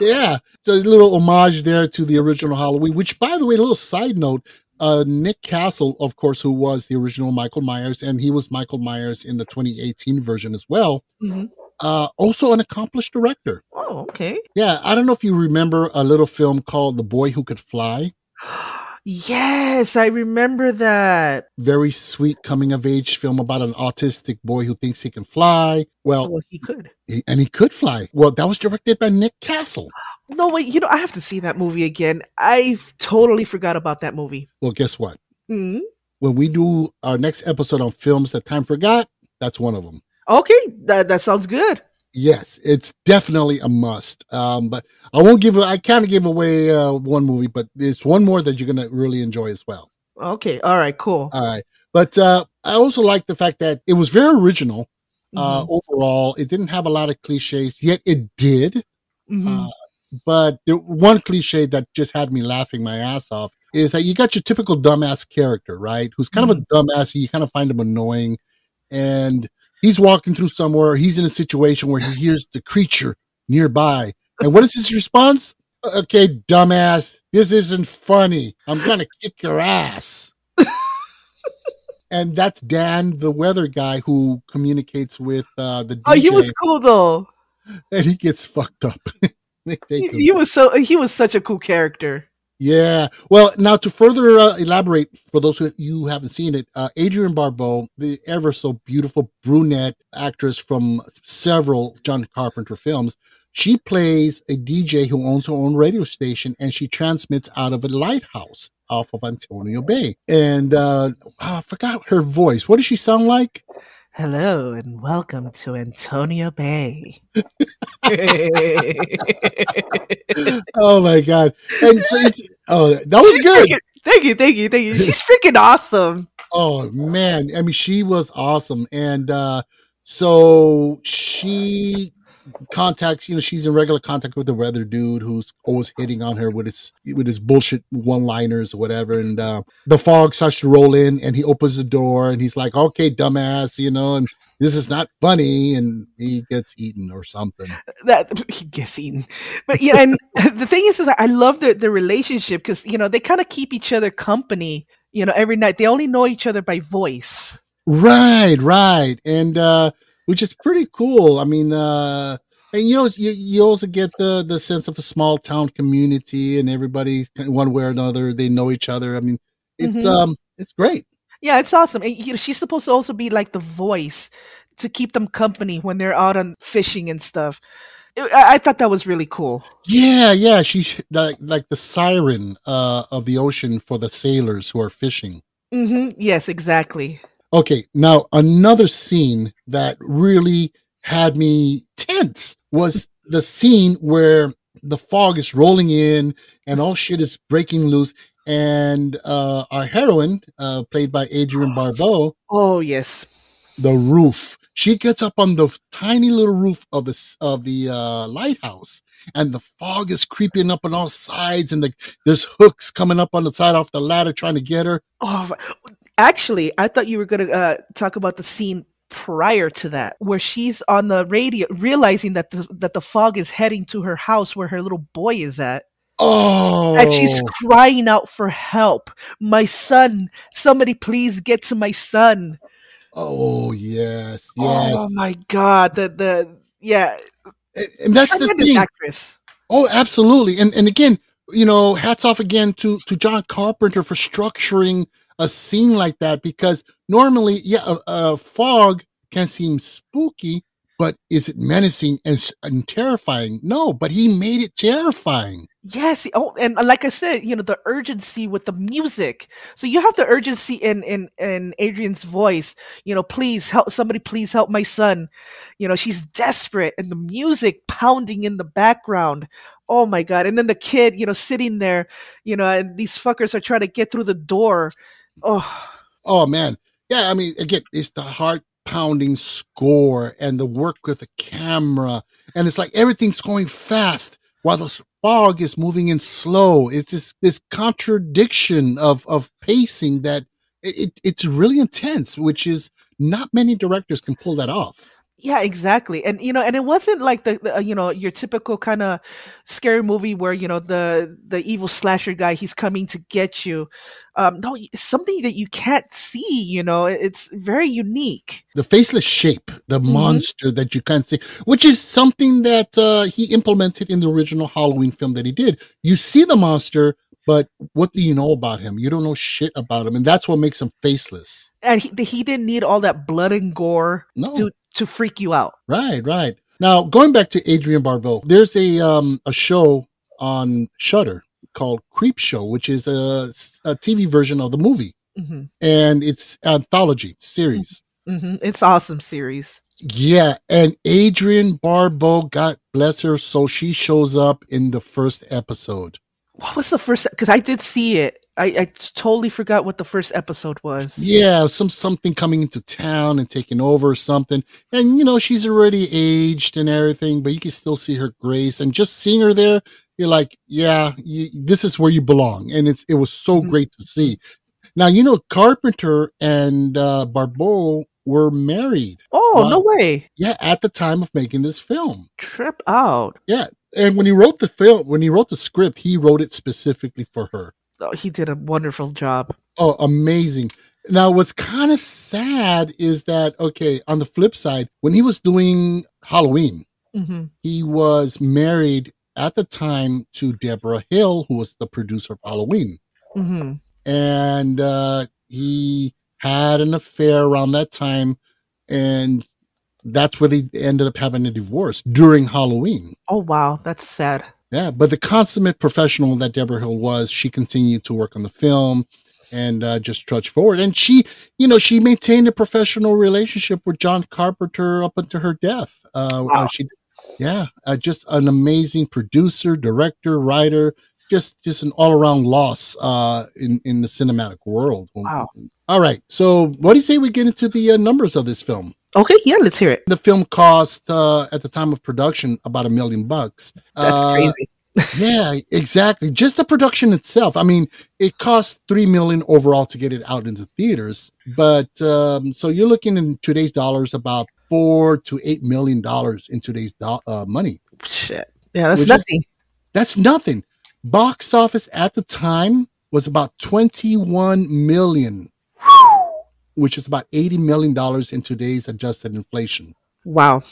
yeah. So a little homage there to the original Halloween, which, by the way, a little side note, uh, Nick Castle, of course, who was the original Michael Myers, and he was Michael Myers in the twenty eighteen version as well. Mm-hmm. Uh, also an accomplished director. Oh, okay. Yeah, I don't know if you remember a little film called The Boy Who Could Fly. Yes, I remember that. Very sweet coming-of-age film about an autistic boy who thinks he can fly. Well, well he could. He, and he could fly. Well, that was directed by Nick Castle. No, wait, you know, I have to see that movie again. I totally forgot about that movie. Well, guess what? Mm-hmm. When we do our next episode on films that time forgot, that's one of them. Okay, that, that sounds good. Yes, it's definitely a must. Um, but I won't give, I kind of give away uh, one movie, but it's one more that you're going to really enjoy as well. Okay. All right, cool. All right. But uh, I also like the fact that it was very original uh, mm-hmm. overall. It didn't have a lot of cliches, yet it did. Mm-hmm. Uh, but the one cliche that just had me laughing my ass off is that you got your typical dumbass character, right? Who's kind mm-hmm. of a dumbass. You kind of find him annoying. And he's walking through somewhere. He's in a situation where he hears the creature nearby. And what is his response? Okay, dumbass, this isn't funny. I'm going to kick your ass. And that's Dan, the weather guy who communicates with uh, the D J. Oh, he was cool, though. And he gets fucked up. they, they he, he, was so, he was such a cool character. Yeah. Well, now to further uh, elaborate, for those of you who haven't seen it, uh, Adrian Barbeau, the ever so beautiful brunette actress from several John Carpenter films, she plays a D J who owns her own radio station, and she transmits out of a lighthouse off of Antonio Bay. And uh, I forgot her voice. What does she sound like? Hello and welcome to Antonio Bay. Oh my God! And so it's, oh, that was She's good. Freaking, thank you, thank you, thank you. She's freaking awesome. Oh man, I mean, she was awesome. And uh, so she contacts, you know, she's in regular contact with the weather dude who's always hitting on her with his with his bullshit one-liners or whatever. And uh, the fog starts to roll in, and he opens the door, and he's like, "Okay, dumbass," you know, and this is not funny. And he gets eaten or something. That he gets eaten, but yeah. And the thing is that I love the the relationship because you know they kind of keep each other company. You know, every night they only know each other by voice. Right, right, and. uh Which is pretty cool. I mean, uh, and you know, you, you also get the, the sense of a small town community, and everybody, one way or another, they know each other. I mean, it's mm-hmm. um, it's great. Yeah, it's awesome. And, you know, she's supposed to also be like the voice to keep them company when they're out on fishing and stuff. It, I, I thought that was really cool. Yeah, yeah, she's like like the siren uh, of the ocean for the sailors who are fishing. Mm-hmm. Yes, exactly. Okay, now another scene that really had me tense was the scene where the fog is rolling in and all shit is breaking loose. And uh, our heroine, uh, played by Adrian Barbeau. Oh, yes. The roof. She gets up on the tiny little roof of the, of the uh, lighthouse, and the fog is creeping up on all sides, and the, there's hooks coming up on the side off the ladder trying to get her. Oh, actually, I thought you were going to uh, talk about the scene prior to that, where she's on the radio, realizing that the, that the fog is heading to her house where her little boy is at. Oh. And she's crying out for help. My son, somebody please get to my son. Oh, yes, yes. Oh, my God. The, the, yeah. And, and that's I the thing. Actress. Oh, absolutely. And, and again, you know, hats off again to, to John Carpenter for structuring a scene like that, because normally, yeah, a, a fog can seem spooky, but is it menacing and, and terrifying? No, but he made it terrifying. Yes. Oh, and like I said, you know, the urgency with the music. So you have the urgency in in in Adrian's voice. You know, please help somebody. Please help my son. You know, she's desperate, and the music pounding in the background. Oh my God! And then the kid, you know, sitting there. You know, and these fuckers are trying to get through the door. Oh, oh man, yeah. I mean, again, it's the heart pounding score and the work with the camera, and it's like everything's going fast while the fog is moving in slow. It's this this contradiction of of pacing that it, it it's really intense, which is not many directors can pull that off. Yeah, exactly. And, you know, and it wasn't like the, the you know, your typical kind of scary movie where, you know, the, the evil slasher guy, he's coming to get you. Um, no, something that you can't see, you know, it's very unique. The faceless shape, the mm-hmm. monster that you can't see, which is something that uh, he implemented in the original Halloween film that he did. You see the monster, But what do you know about him? You don't know shit about him. And that's what makes him faceless. And he, he didn't need all that blood and gore no. to, to freak you out. Right, right. Now, going back to Adrian Barbeau, there's a um, a show on Shudder called Creepshow, which is a, a T V version of the movie. Mm-hmm. And it's anthology series. Mm-hmm. It's awesome series. Yeah. And Adrian Barbeau, God bless her. So she shows up in the first episode. What was the first? Because I did see it. I, I totally forgot what the first episode was. Yeah, some something coming into town and taking over or something. And, you know, she's already aged and everything, but you can still see her grace. And just seeing her there, you're like, yeah, you, this is where you belong. And it's it was so mm-hmm. great to see. Now, you know, Carpenter and uh, Barbeau were married. Oh, right? No way. Yeah, at the time of making this film. Trip out. Yeah. And when he wrote the film, when he wrote the script, he wrote it specifically for her. Oh, he did a wonderful job. Oh, amazing. Now, what's kind of sad is that, okay, on the flip side, when he was doing Halloween, mm-hmm. he was married at the time to Deborah Hill, who was the producer of Halloween. Mm-hmm. And uh, he had an affair around that time, and that's where they ended up having a divorce during Halloween. Oh, wow. That's sad. Yeah. But the consummate professional that Deborah Hill was, she continued to work on the film and uh, just trudge forward. And she, you know, she maintained a professional relationship with John Carpenter up until her death. Uh, wow. She, yeah. Uh, just an amazing producer, director, writer, just, just an all around loss uh, in, in the cinematic world. Wow. All right. So what do you say we get into the uh, numbers of this film? Okay, yeah, let's hear it. The film cost, uh, at the time of production, about a million bucks. That's uh, crazy. Yeah, exactly. Just the production itself. I mean, it cost three million overall to get it out into theaters. But um, so you're looking in today's dollars about four to eight million dollars in today's do- uh, money. Shit, yeah, that's nothing. Is, that's nothing. Box office at the time was about twenty-one million. Which is about eighty million dollars in today's adjusted inflation. Wow.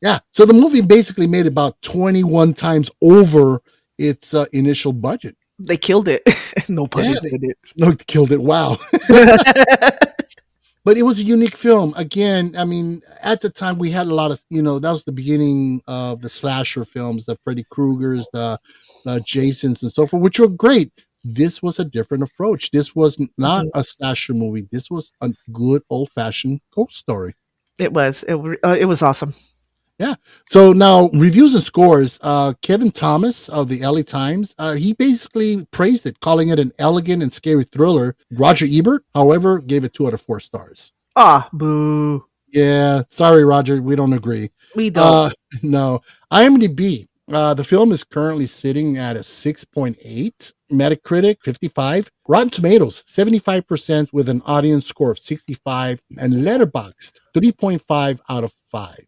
Yeah. So the movie basically made about twenty-one times over its uh, initial budget. They killed it. No pun yeah, intended. No, they killed it. Wow. But it was a unique film. Again, I mean, at the time we had a lot of, you know, that was the beginning of the slasher films, the Freddy Kruegers, the, the Jasons and so forth, which were great. This was a different approach. This was not a slasher movie. This was a good old-fashioned ghost story. It was. It, uh, it was awesome. Yeah. So now, reviews and scores. Uh, Kevin Thomas of the L A Times, uh, he basically praised it, calling it an elegant and scary thriller. Roger Ebert, however, gave it two out of four stars. Ah, boo. Yeah. Sorry, Roger. We don't agree. We don't. Uh, no. IMDb. Uh, the film is currently sitting at a six point eight, Metacritic fifty-five, Rotten Tomatoes seventy-five percent with an audience score of sixty-five, and Letterboxd three point five out of five.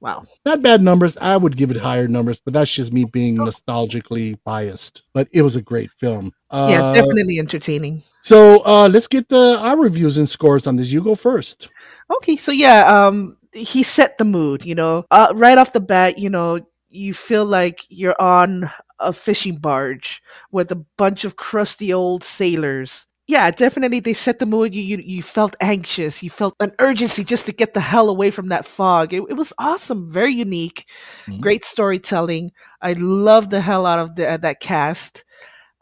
Wow. Not bad numbers. I would give it higher numbers, but that's just me being nostalgically biased. But it was a great film. Uh, yeah, definitely entertaining. So uh, let's get the our reviews and scores on this. You go first. Okay, so yeah, um, he set the mood, you know. Uh, right off the bat, you know, you feel like you're on a fishing barge with a bunch of crusty old sailors. Yeah, definitely. They set the mood. You, you, you felt anxious. You felt an urgency just to get the hell away from that fog. It, it was awesome. Very unique. Mm-hmm. Great storytelling. I love the hell out of the, uh, that cast.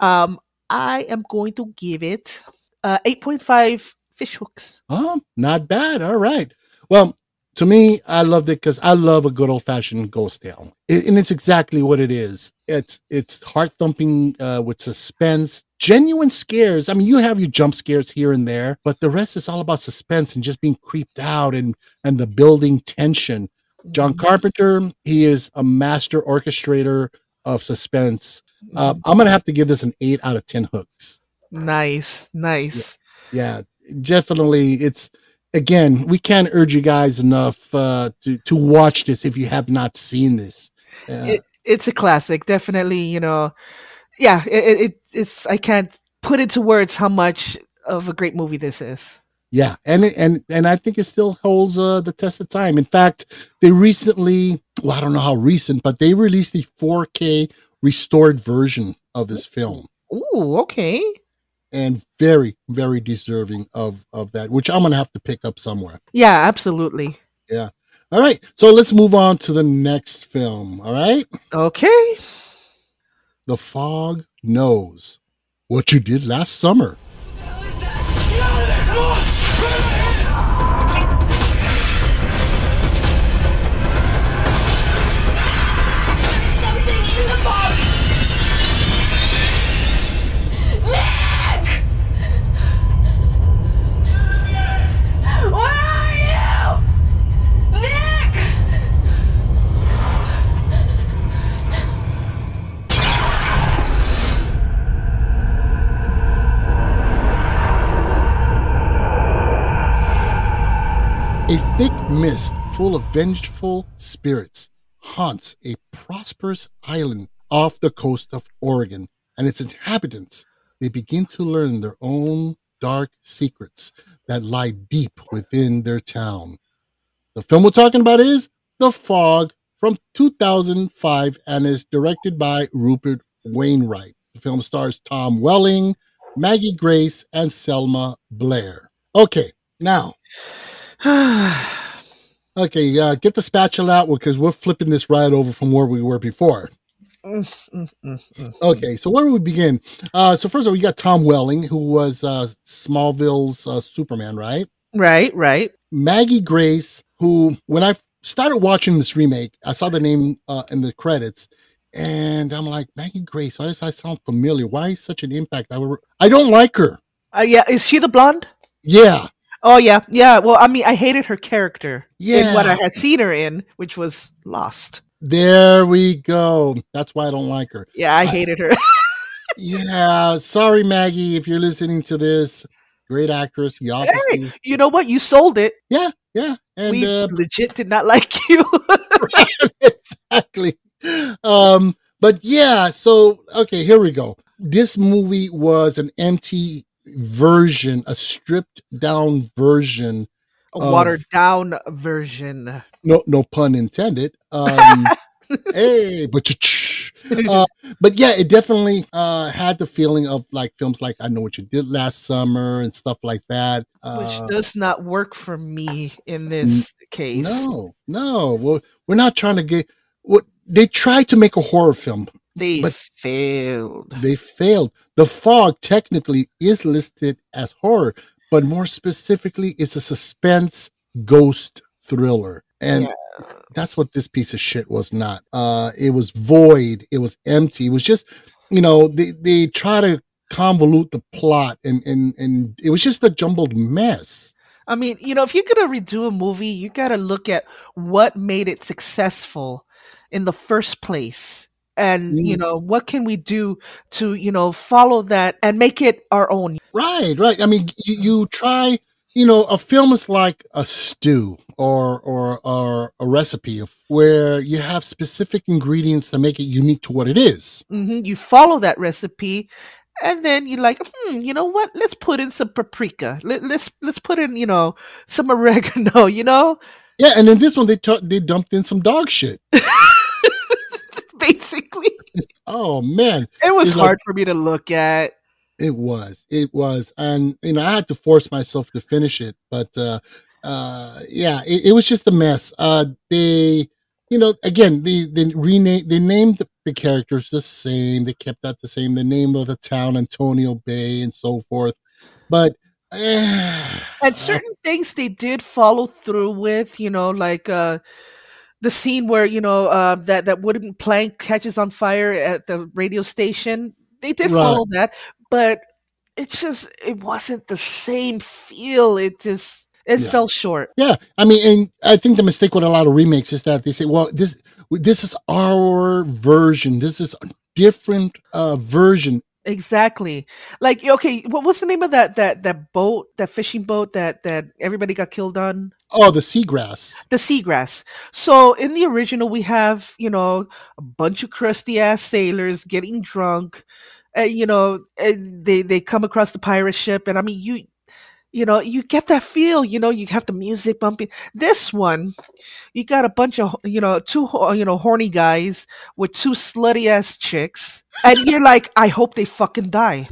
Um, I am going to give it uh, eight point five fish hooks. Oh, not bad. All right. Well, to me, I loved it because I love a good old-fashioned ghost tale. It, and it's exactly what it is. It's it's heart-thumping uh, with suspense, genuine scares. I mean, you have your jump scares here and there, but the rest is all about suspense and just being creeped out and, and the building tension. John Carpenter, he is a master orchestrator of suspense. Uh, I'm going to have to give this an eight out of ten hooks. Nice, nice. Yeah, yeah, definitely. It's... Again, we can't urge you guys enough uh, to to watch this if you have not seen this. Yeah. It, it's a classic, definitely. You know, yeah, it, it it's I can't put into words how much of a great movie this is. Yeah, and it, and and I think it still holds uh, the test of time. In fact, they recently, well, I don't know how recent, but they released the four K restored version of this film. Ooh, okay. And very, very deserving of, of that, which I'm going to have to pick up somewhere. Yeah, absolutely. Yeah. All right. So let's move on to the next film. All right. Okay. The Fog Knows What You Did Last Summer. A thick mist full of vengeful spirits haunts a prosperous island off the coast of Oregon, and its inhabitants, they begin to learn their own dark secrets that lie deep within their town. The film we're talking about is The Fog from two thousand five and is directed by Rupert Wainwright. The film stars Tom Welling, Maggie Grace, and Selma Blair. Okay, now... okay, uh, get the spatula out because we're flipping this right over from where we were before. Okay, so where do we begin? Uh, so first of all, you got Tom Welling, who was uh, Smallville's uh, Superman, right? Right, right. Maggie Grace, who, when I started watching this remake, I saw the name uh, in the credits, and I'm like, Maggie Grace, why does that sound familiar? Why is such an impact? I, would, I don't like her. Uh, yeah, is she the blonde? Yeah. Oh, yeah. Yeah. Well, I mean, I hated her character yeah. in what I had seen her in, which was Lost. There we go. That's why I don't like her. Yeah, I hated I, her. Yeah. Sorry, Maggie, if you're listening to this. Great actress. You, hey, you know what? You sold it. Yeah. Yeah. And we uh, legit did not like you. Right, exactly. Um, but yeah. So, okay, here we go. This movie was an empty version, a stripped down version, a watered of, down version. No, no pun intended. Um, hey, but uh, but yeah, it definitely uh, had the feeling of like films like I Know What You Did Last Summer and stuff like that, which uh, does not work for me in this n- case. No, no. Well, we're not trying to get what they tried to make a horror film. They but failed. They failed. The Fog technically is listed as horror, but more specifically, it's a suspense ghost thriller. And yeah. that's what this piece of shit was not. Uh, it was void. It was empty. It was just, you know, they, they try to convolute the plot, and, and, and it was just a jumbled mess. I mean, you know, if you're going to redo a movie, you got to look at what made it successful in the first place. And, you know, what can we do to, you know, follow that and make it our own? Right, right. I mean, you, you try, you know, a film is like a stew or, or, or a recipe of where you have specific ingredients that make it unique to what it is. Mm-hmm. You follow that recipe and then you're like, hmm, you know what? Let's put in some paprika. Let, let's let's put in, you know, some oregano, you know? Yeah, and in this one, they t- they dumped in some dog shit. Basically. Oh man. It was it's hard like, for me to look at. It was. It was. And you know, I had to force myself to finish it. But uh uh yeah, it, it was just a mess. Uh they you know, again, they they renamed they named the, the characters the same, they kept that the same, the name of the town, Antonio Bay and so forth. But uh, and certain uh, things they did follow through with, you know, like uh the scene where, you know, uh, that, that wooden plank catches on fire at the radio station. They did right. follow that, but it just, it wasn't the same feel. It just, it yeah. fell short. Yeah. I mean, and I think the mistake with a lot of remakes is that they say, well, this, this is our version. This is a different uh, version. Exactly. Like, okay, what was the name of that that that boat, that fishing boat that that everybody got killed on? Oh, the Seagrass. The Seagrass. So in the original, we have, you know, a bunch of crusty ass sailors getting drunk, and you know, and they they come across the pirate ship, and I mean, you you know, you get that feel, you know, you have the music bumping. This one, you got a bunch of, you know, two, you know, horny guys with two slutty ass chicks. And you're like, I hope they fucking die.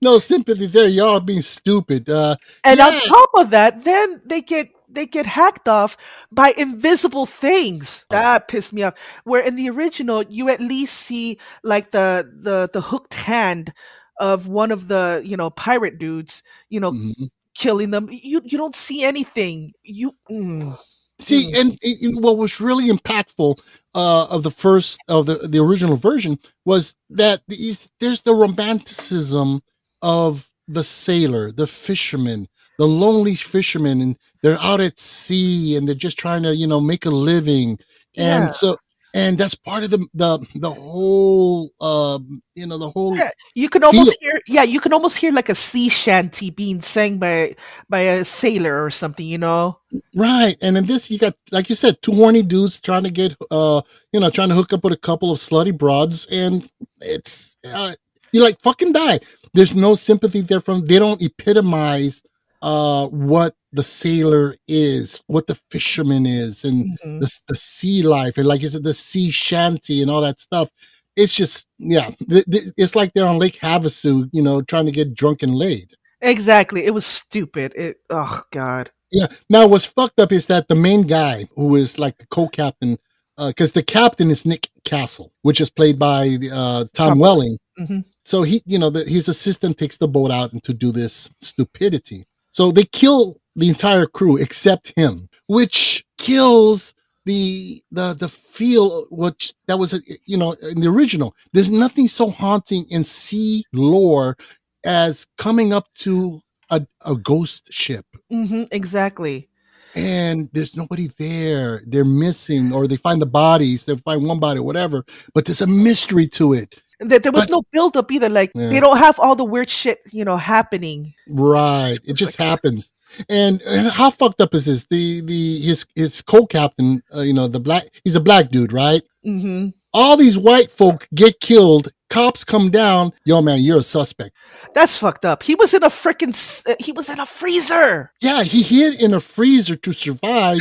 No sympathy there. Y'all being stupid. Uh, and yeah. On top of that, then they get, they get hacked off by invisible things. That pissed me off. Where in the original, you at least see like the, the, the hooked hand of one of the, you know, pirate dudes, you know, mm-hmm. killing them. You, you don't see anything. You mm. see, and, and what was really impactful uh, of the first of the, the original version was that the, there's the romanticism of the sailor, the fisherman, the lonely fisherman, and they're out at sea and they're just trying to, you know, make a living. And yeah. so, and that's part of the, the, the whole, um, you know, the whole, yeah, you can almost feel. hear, yeah, you can almost hear like a sea shanty being sang by, by a sailor or something, you know? Right. And in this, you got, like you said, two horny dudes trying to get, uh, you know, trying to hook up with a couple of slutty broads, and it's, uh, you're like, fucking die. There's no sympathy there from, they don't epitomize uh what the sailor is, what the fisherman is, and mm-hmm. the, the sea life, and like you said, the sea shanty and all that stuff. It's just, yeah, th th it's like they're on Lake Havasu, you know, trying to get drunk and laid. Exactly. It was stupid. It, oh god. Yeah. Now what's fucked up is that the main guy who is like the co-captain, because uh, the captain is Nick Castle, which is played by uh Tom, Tom. Welling. Mm-hmm. So he, you know, the, his assistant takes the boat out and to do this stupidity. So they kill the entire crew except him, which kills the the the feel which that was, you know, in the original. There's nothing so haunting in sea lore as coming up to a, a ghost ship. Mm-hmm, exactly. And there's nobody there. They're missing, or they find the bodies. They find one body, whatever. But there's a mystery to it. That there was but, no build-up either. Like, yeah. they don't have all the weird shit, you know, happening. Right. It just like, happens. And, and how fucked up is this? The, the, his, his co-captain, uh, you know, the black, he's a black dude, right? Mm-hmm. All these white folk get killed. Cops come down. Yo, man, you're a suspect. That's fucked up. He was in a freaking, he was in a freezer. Yeah. He hid in a freezer to survive.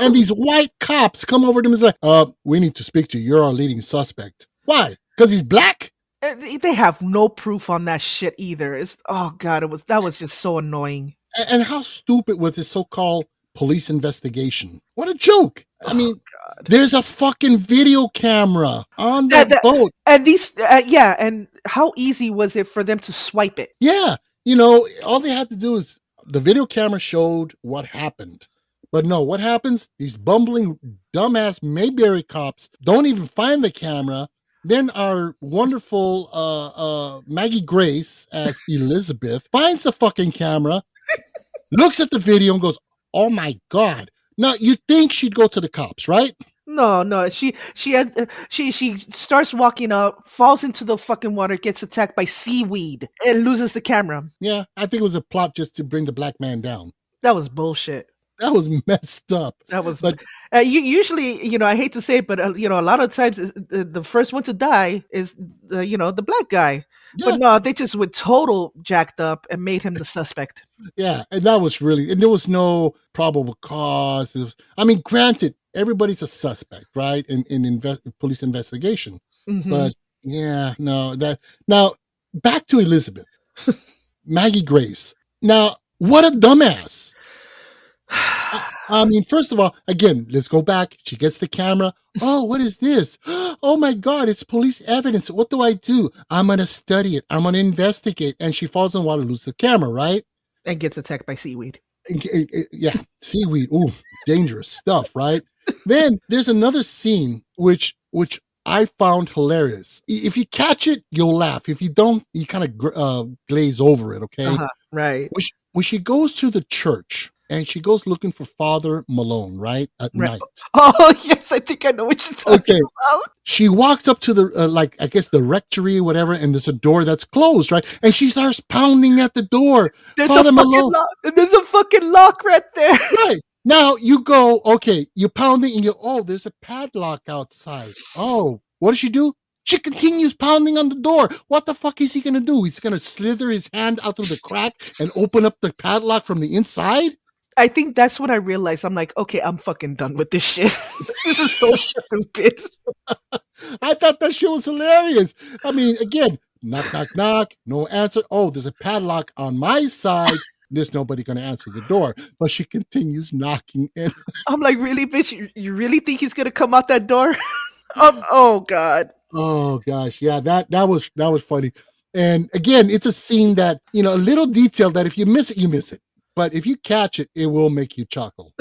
And these white cops come over to him and say, uh, we need to speak to you. You're our leading suspect. Why? Because he's black? They have no proof on that shit either. It's, oh god, it was, that was just so annoying. And how stupid was this so-called police investigation? What a joke. I mean, oh, god. There's a fucking video camera on that, that boat. And these uh, yeah, and how easy was it for them to swipe it? Yeah. You know, all they had to do is the video camera showed what happened. But no, what happens? These bumbling dumbass Mayberry cops don't even find the camera. Then our wonderful uh, uh, Maggie Grace as Elizabeth finds the fucking camera, looks at the video and goes, oh my god. Now, you'd think she'd go to the cops, right? No, no. She she had, uh, she she starts walking out, falls into the fucking water, gets attacked by seaweed, and loses the camera. Yeah, I think it was a plot just to bring the black man down. That was bullshit. That was messed up. That was, but uh, you usually, you know, I hate to say it, but uh, you know, a lot of times the, the first one to die is, the, you know, the black guy. Yeah. But no, they just were total jacked up and made him the suspect. Yeah, and that was really, and there was no probable cause. Was, I mean, granted, everybody's a suspect, right? In in invest, police investigation, mm-hmm. But yeah, no, that now back to Elizabeth, Maggie Grace. Now, what a dumbass. I mean, first of all, again, let's go back. She gets the camera. Oh, what is this? Oh my god, it's police evidence. What do I do? I'm gonna study it. I'm gonna investigate. And she falls in the water, loses the camera, right? And gets attacked by seaweed. Yeah, seaweed. Ooh, dangerous stuff, right? Then there's another scene which which I found hilarious. If you catch it, you'll laugh. If you don't, you kind of uh, glaze over it. Okay, uh-huh, right? When she, when she goes to the church. And she goes looking for Father Malone, right? At right. night. Oh, yes. I think I know what you're talking okay. about. She walks up to the, uh, like, I guess the rectory, whatever, and there's a door that's closed, right? And she starts pounding at the door. There's, Father a, fucking Malone. Lock. There's a fucking lock right there. Right. Now you go, okay, you're pounding and you, oh, there's a padlock outside. Oh, what does she do? She continues pounding on the door. What the fuck is he going to do? He's going to slither his hand out through the crack and open up the padlock from the inside? I think that's what I realized. I'm like, okay, I'm fucking done with this shit. This is so stupid. I thought that shit was hilarious. I mean, again, knock, knock, knock. No answer. Oh, there's a padlock on my side. There's nobody going to answer the door. But she continues knocking in. I'm like, really, bitch? You, you really think he's going to come out that door? um, oh, God. Oh, gosh. Yeah, that, that was that was funny. And again, it's a scene that, you know, a little detail that if you miss it, you miss it. But if you catch it, it will make you chuckle.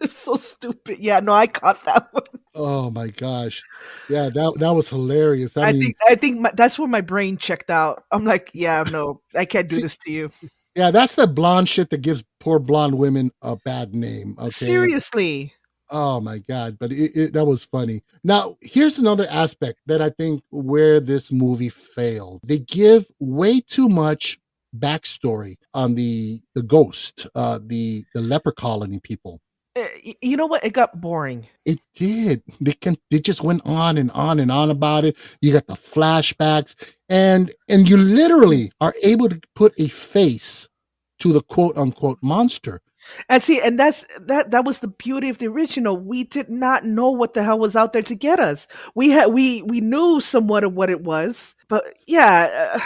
It's so stupid. Yeah, no, I caught that one. Oh, my gosh. Yeah, that that was hilarious. I, I mean, think I think my, that's when my brain checked out. I'm like, yeah, no, I can't do see, this to you. Yeah, that's the blonde shit that gives poor blonde women a bad name. Okay? Seriously. Oh, my God. But it, it, that was funny. Now, here's another aspect that I think where this movie failed. They give way too much backstory on the the ghost, uh, the, the leper colony people. Uh, you know what? It got boring. It did. They, can, they just went on and on and on about it. You got the flashbacks. And, and you literally are able to put a face to the quote-unquote monster. And see, and that's that. That was the beauty of the original. We did not know what the hell was out there to get us. We had we we knew somewhat of what it was, but yeah, uh,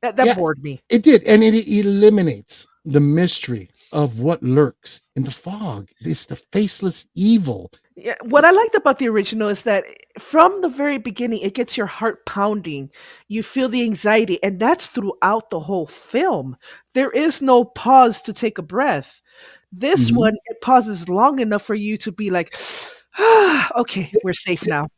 that, that yeah, bored me. It did, and it eliminates the mystery of what lurks in the fog. It's the faceless evil. Yeah, what I liked about the original is that from the very beginning, it gets your heart pounding. You feel the anxiety, and that's throughout the whole film. There is no pause to take a breath. This mm-hmm. one, it pauses long enough for you to be like, ah, okay, we're safe now.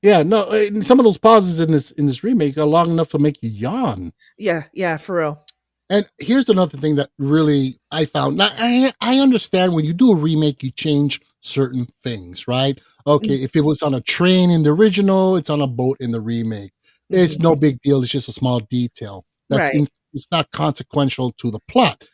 Yeah, no, some of those pauses in this in this remake are long enough to make you yawn. Yeah, yeah, for real. And here's another thing that really I found. Now, I, I understand when you do a remake, you change certain things, right? Okay, mm-hmm. if it was on a train in the original, it's on a boat in the remake. Mm-hmm. It's no big deal. It's just a small detail. That's right. in, it's not consequential to the plot.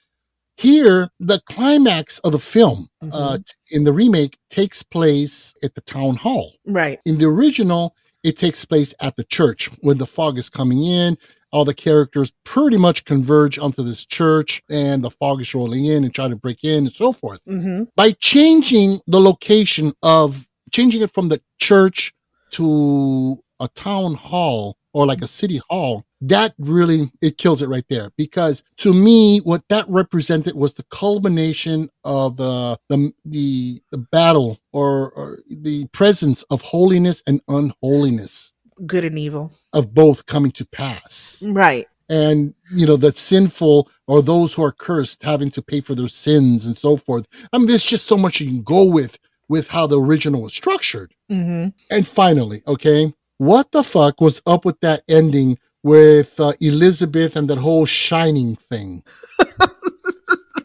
Here, the climax of the film mm-hmm. uh, in the remake takes place at the town hall. Right. In the original, it takes place at the church when the fog is coming in. All the characters pretty much converge onto this church and the fog is rolling in and trying to break in and so forth. Mm-hmm. By changing the location of, changing it from the church to a town hall or like a city hall, that really, it kills it right there. Because to me, what that represented was the culmination of the the the, the battle or, or the presence of holiness and unholiness. Good and evil. Of both coming to pass. Right. And, you know, the sinful or those who are cursed having to pay for their sins and so forth. I mean, there's just so much you can go with, with how the original was structured. Mm-hmm. And finally, okay, what the fuck was up with that ending with uh, Elizabeth and that whole shining thing?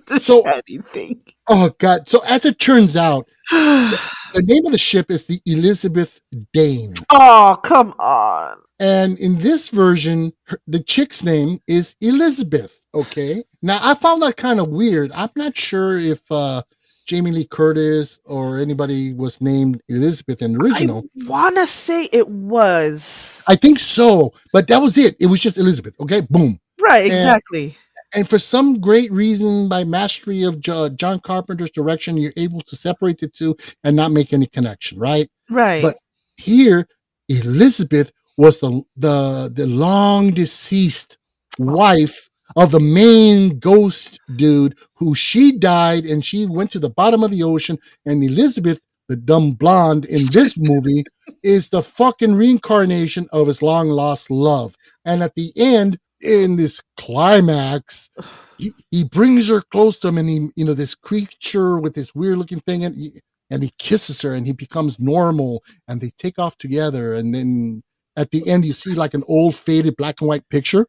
the so, shining thing. Oh, God. So as it turns out, the, the name of the ship is the Elizabeth Dane. Oh, come on. And in this version, her, the chick's name is Elizabeth. Okay. Now, I found that kind of weird. I'm not sure if uh, Jamie Lee Curtis or anybody was named Elizabeth in the original. I want to say it was. I think so, but that was it. It was just Elizabeth. Okay, boom. Right, exactly. And, and for some great reason, by mastery of jo- John Carpenter's direction, you're able to separate the two and not make any connection, right? Right. But here, Elizabeth was the the, the long deceased wife of the main ghost dude who she died and she went to the bottom of the ocean. And Elizabeth, the dumb blonde in this movie, is the fucking reincarnation of his long lost love. And at the end, in this climax, he, he brings her close to him and he, you know, this creature with this weird looking thing and he, and he kisses her and he becomes normal and they take off together. And then at the end, you see like an old faded black and white picture.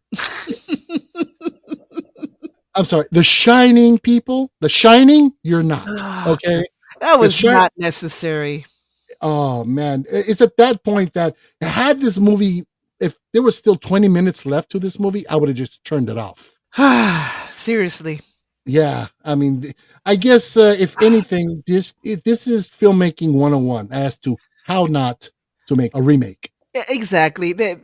I'm sorry, The Shining people, The Shining, you're not. Okay. That was not necessary. Oh, man. It's at that point that had this movie, if there was still twenty minutes left to this movie, I would have just turned it off. Seriously. Yeah. I mean, I guess uh, if anything, this, this is filmmaking one oh one as to how not to make a remake. Exactly. They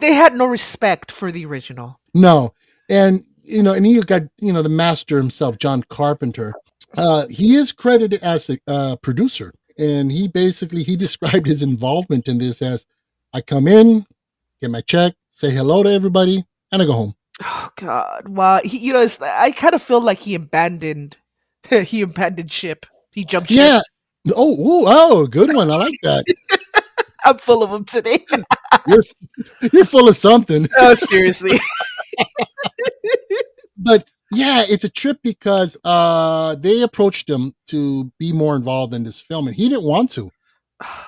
they had no respect for the original. No. And, you know, and you got, you know, the master himself, John Carpenter. Uh, he is credited as a uh, producer. And he basically, he described his involvement in this as, I come in, get my check, say hello to everybody, and I go home. Oh, God. Wow. He, you know, it's, I kind of feel like he abandoned, he abandoned ship. He jumped ship. Yeah. Oh, ooh, oh, good one. I like that. I'm full of them today. you're, you're full of something. Oh, seriously. But yeah, it's a trip because uh, they approached him to be more involved in this film, and he didn't want to.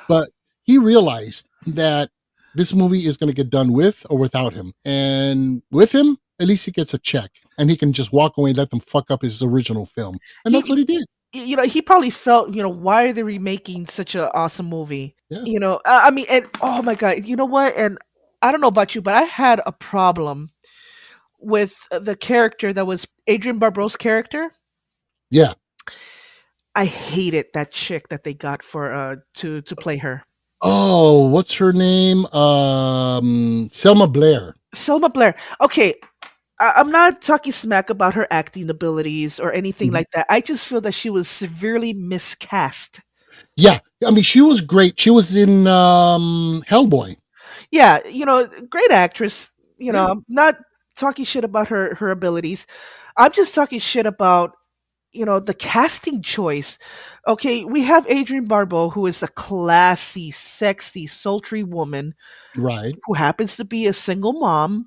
But he realized that this movie is going to get done with or without him. And with him, at least he gets a check, and he can just walk away and let them fuck up his original film. And that's what he did. You know, he probably felt, you know, why are they remaking such an awesome movie? Yeah. You know, I mean, and oh my God, you know what? And I don't know about you, but I had a problem with the character that was Adrian Barbeau's character. Yeah. I hated that chick that they got for, uh, to, to play her. Oh, what's her name? Um, Selma Blair. Selma Blair. Okay. I'm not talking smack about her acting abilities or anything mm-hmm. like that. I just feel that she was severely miscast. Yeah. I mean, she was great. She was in um, Hellboy. Yeah. You know, great actress. You know, yeah. I'm not talking shit about her, her abilities. I'm just talking shit about, you know, the casting choice. Okay. We have Adrian Barbeau, who is a classy, sexy, sultry woman. Right. Who happens to be a single mom.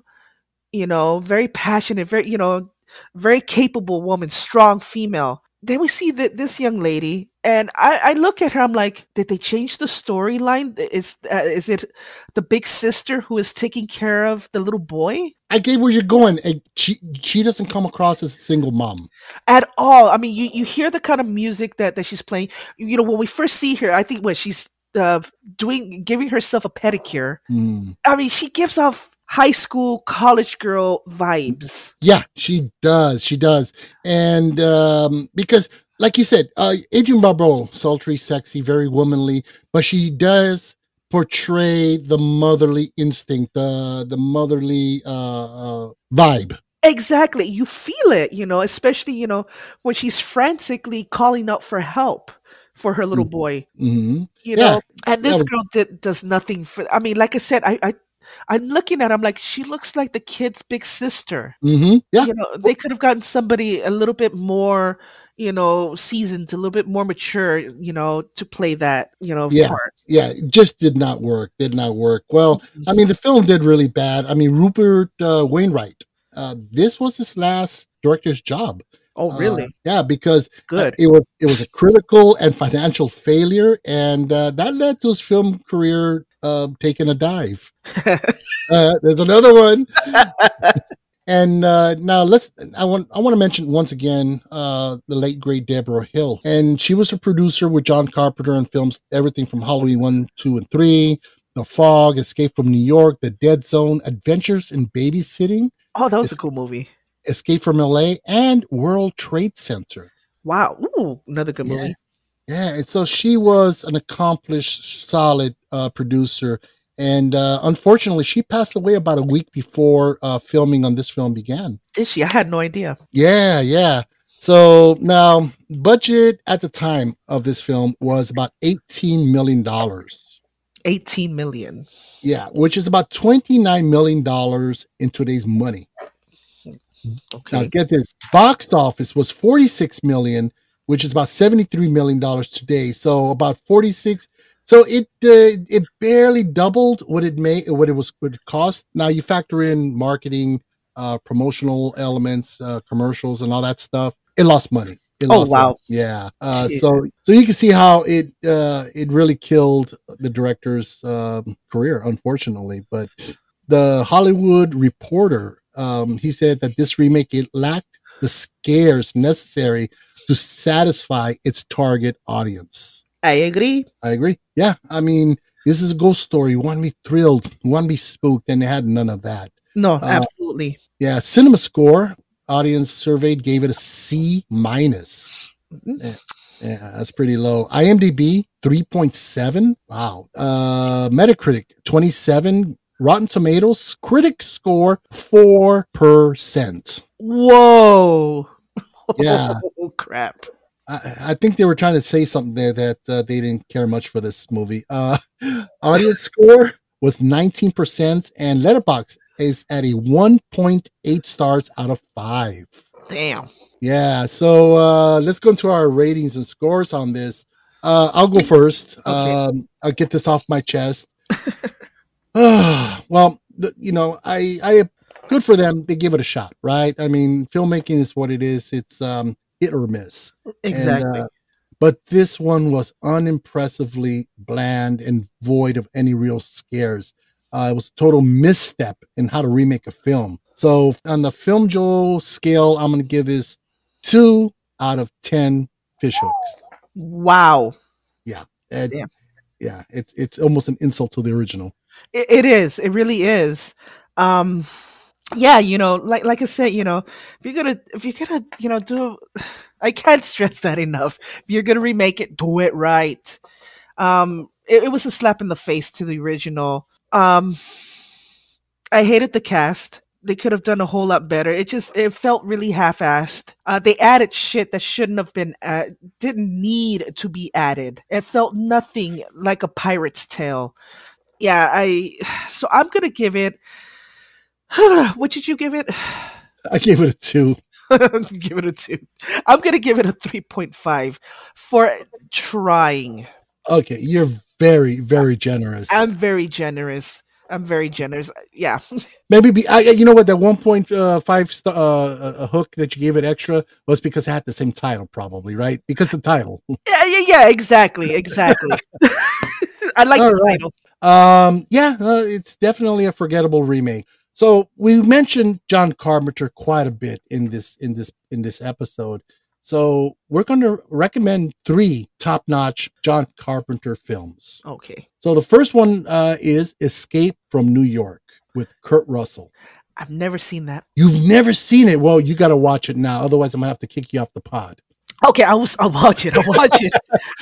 You know, very passionate, very, you know, very capable woman, strong female. Then we see that this young lady, and I, I look at her, I'm like, did they change the storyline? Is uh, is it the big sister who is taking care of the little boy? I get where you're going. And she, she doesn't come across as a single mom. At all. I mean, you, you hear the kind of music that, that she's playing. You know, when we first see her, I think, what, she's uh, doing, giving herself a pedicure. Mm. I mean, she gives off high school, college girl vibes. Yeah, she does. She does. And um, because, like you said, uh, Adrian Barbeau, sultry, sexy, very womanly, but she does portray the motherly instinct, the, the motherly uh, uh, vibe. Exactly. You feel it, you know, especially, you know, when she's frantically calling out for help for her little boy. Mm-hmm. You yeah. know, and this yeah. girl did, does nothing for, I mean, like I said, I, I I'm looking at her, I'm like, she looks like the kid's big sister. Mm-hmm. Yeah. You know, they could have gotten somebody a little bit more, you know, seasoned, a little bit more mature, you know, to play that, you know, yeah. part. Yeah, it just did not work. Did not work. Well, I mean, the film did really bad. I mean, Rupert uh, Wainwright, uh, this was his last director's job. Oh, really? Uh, yeah, because Good. Uh, it was it was a critical and financial failure, and uh, that led to his film career Uh, taking a dive. Uh, there's another one. And uh, now let's. I want. I want to mention once again uh, the late great Deborah Hill, and she was a producer with John Carpenter and films everything from Halloween one, two, and three, The Fog, Escape from New York, The Dead Zone, Adventures in Babysitting. Oh, that was Escape, a cool movie. Escape from L A and World Trade Center. Wow, ooh, another good movie. Yeah. Yeah, and so she was an accomplished, solid uh, producer, and uh, unfortunately, she passed away about a week before uh, filming on this film began. Did she? I had no idea. Yeah, yeah. So now, budget at the time of this film was about eighteen million dollars. eighteen million dollars. Yeah, which is about twenty-nine million dollars in today's money. Okay. Now, get this. Box office was forty-six million dollars. Which is about seventy-three million dollars today. So about forty-six. So it uh, it barely doubled what it made, what it was what it cost. Now you factor in marketing, uh, promotional elements, uh, commercials, and all that stuff. It lost money. It oh lost wow! Money. Yeah. Uh, so so you can see how it uh, it really killed the director's um, career, unfortunately. But the Hollywood Reporter, um, he said that this remake it lacked the scares necessary to satisfy its target audience. I agree. I agree. Yeah. I mean, this is a ghost story. You want to be thrilled. You want to be spooked. And they had none of that. No, uh, absolutely. Yeah. CinemaScore audience surveyed gave it a C minus. Mm-hmm. Yeah, that's pretty low. IMDb three point seven. Wow. Uh, Metacritic twenty-seven. Rotten Tomatoes critic score four percent. Whoa. Yeah. Oh, crap. I, I think they were trying to say something there that uh, they didn't care much for this movie. Uh, audience score was nineteen percent, and Letterboxd is at a one point eight stars out of five. Damn. Yeah. So uh, let's go into our ratings and scores on this. Uh, I'll go first. Okay. Um, I'll get this off my chest. Uh, well, the, you know, I, I, good for them. They give it a shot, right? I mean, filmmaking is what it is. It's um, hit or miss. Exactly. And, uh, but this one was unimpressively bland and void of any real scares. Uh, it was a total misstep in how to remake a film. So on the Film Joel scale, I'm going to give this two out of ten fishhooks. Wow. Yeah. And, Damn. Yeah. It's, it's almost an insult to the original. It is. It really is. Um, yeah, you know, like like I said, you know, if you're gonna if you're gonna, you know, do, I can't stress that enough. If you're gonna remake it, do it right. Um, it, it was a slap in the face to the original. Um, I hated the cast. They could have done a whole lot better. It just it felt really half-assed. Uh, they added shit that shouldn't have been, uh, didn't need to be added. It felt nothing like a pirate's tale. Yeah, I. So I'm gonna give it. What did you give it? I gave it a two. Give it a two. I'm gonna give it a three point five for trying. Okay, you're very, very generous. I'm very generous. I'm very generous. Yeah. Maybe be. I, you know what? That one point uh, five st- uh, a hook that you gave it extra was because it had the same title, probably, right? Because the title. yeah, yeah, yeah. Exactly, exactly. I like All the right. title. Um, yeah, uh, it's definitely a forgettable remake. So we mentioned John Carpenter quite a bit in this, in this, in this episode. So we're going to recommend three top-notch John Carpenter films. Okay. So the first one, uh, is Escape from New York with Kurt Russell. I've never seen that. You've never seen it. Well, you got to watch it now. Otherwise I'm gonna have to kick you off the pod. Okay. I was, I'll watch it. I'll watch it.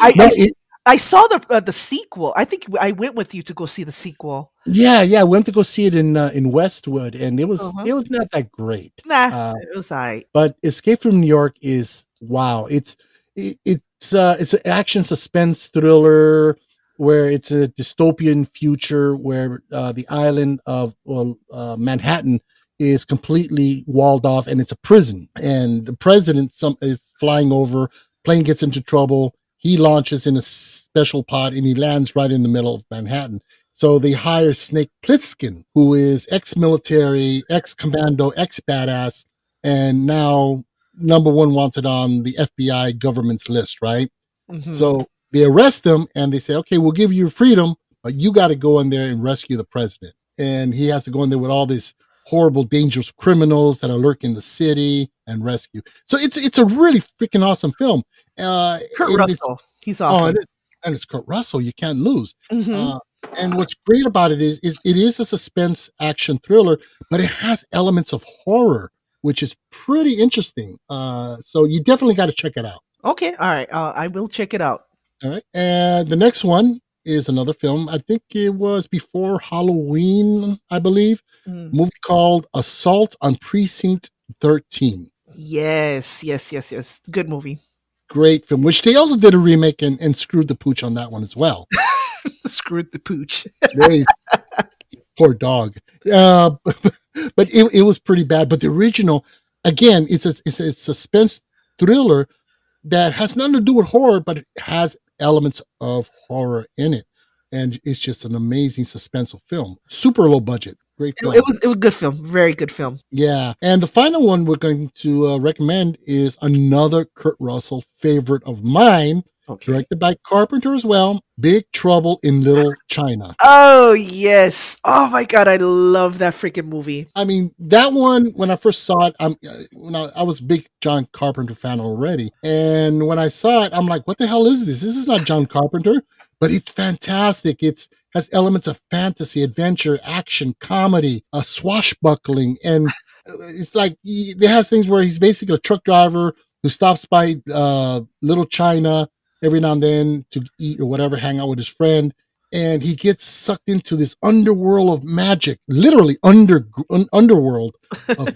I, no, I it, I saw the uh, the sequel. I think I went with you to go see the sequel. Yeah, yeah, I went to go see it in uh, in Westwood, and it was uh-huh. it was not that great. Nah, uh, it was alright. But Escape from New York is wow. It's it, it's uh, it's an action suspense thriller where it's a dystopian future where uh, the island of well, uh, Manhattan is completely walled off, and it's a prison. And the president some is flying over. Plane gets into trouble. He launches in a special pod and he lands right in the middle of Manhattan. So they hire Snake Plissken, who is ex-military, ex-commando, ex-badass, and now number one wanted on the F B I government's list, right? Mm-hmm. So they arrest him and they say, okay, we'll give you freedom, but you got to go in there and rescue the president. And he has to go in there with all these horrible, dangerous criminals that are lurking in the city and rescue. So it's it's a really freaking awesome film. Uh, Kurt Russell, he's awesome, oh, and, it, and it's Kurt Russell. You can't lose. Mm-hmm. Uh, and what's great about it is, is it is a suspense action thriller, but it has elements of horror, which is pretty interesting. Uh, so you definitely got to check it out. Okay, all right, uh, I will check it out. All right, and the next one is another film. I think it was before Halloween, I believe. Mm. A movie called Assault on Precinct thirteen. Yes, yes, yes, yes. Good movie. Great film, which they also did a remake and, and screwed the pooch on that one as well. Screwed the pooch. They, poor dog. Uh, but but it, it was pretty bad. But the original, again, it's a, it's a suspense thriller that has nothing to do with horror, but it has elements of horror in it. And it's just an amazing suspenseful film. Super low budget. Great film. It, it was it was a good film. Very good film. Yeah. And the final one we're going to uh, recommend is another Kurt Russell favorite of mine, okay. Directed by Carpenter as well, Big Trouble in Little China. Oh, yes. Oh, my God. I love that freaking movie. I mean, that one, when I first saw it, I'm, when I, I was a big John Carpenter fan already. And when I saw it, I'm like, what the hell is this? This is not John Carpenter. But it's fantastic. It's has elements of fantasy, adventure, action, comedy, uh, swashbuckling. And it's like, he, it has things where he's basically a truck driver who stops by uh, Little China every now and then to eat or whatever, hang out with his friend. And he gets sucked into this underworld of magic, literally under un, underworld of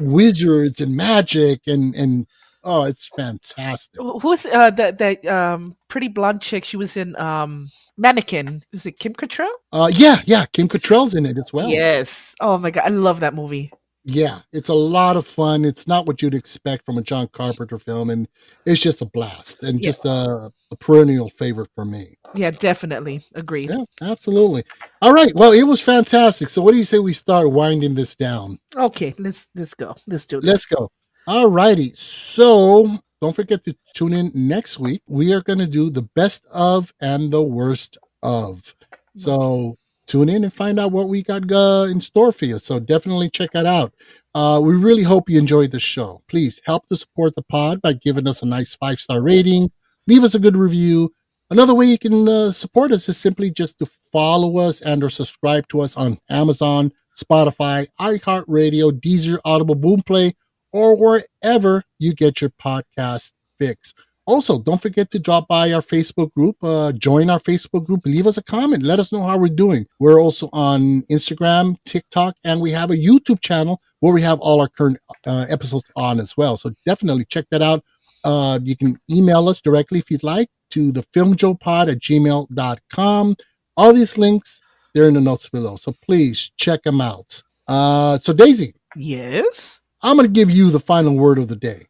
wizards and magic. And, and oh, it's fantastic. Who's uh, that, that um, pretty blonde chick? She was in um, Mannequin. Was it Kim Cattrall? Uh, yeah, yeah. Kim Cattrall's in it as well. Yes. Oh, my God. I love that movie. Yeah, it's a lot of fun. It's not what you'd expect from a John Carpenter film, and it's just a blast and yeah. just a, a perennial favorite for me. Yeah, definitely. Agreed. Yeah, absolutely. All right. Well, it was fantastic. So what do you say we start winding this down? Okay, let's let's go. Let's do it. Let's go. All righty. So don't forget to tune in next week. We are going to do the best of and the worst of. So tune in and find out what we got uh, in store for you. So definitely check that out. Uh, we really hope you enjoyed the show. Please help to support the pod by giving us a nice five-star rating. Leave us a good review. Another way you can uh, support us is simply just to follow us and or subscribe to us on Amazon, Spotify, iHeartRadio, Deezer, Audible, Boomplay, or wherever you get your podcast fix. Also, don't forget to drop by our Facebook group, uh, join our Facebook group, leave us a comment. Let us know how we're doing. We're also on Instagram, TikTok, and we have a YouTube channel where we have all our current uh, episodes on as well. So definitely check that out. Uh, you can email us directly if you'd like to the film joe pod at gmail dot com. All these links, they're in the notes below. So please check them out. Uh, so Daisy. Yes? I'm going to give you the final word of the day.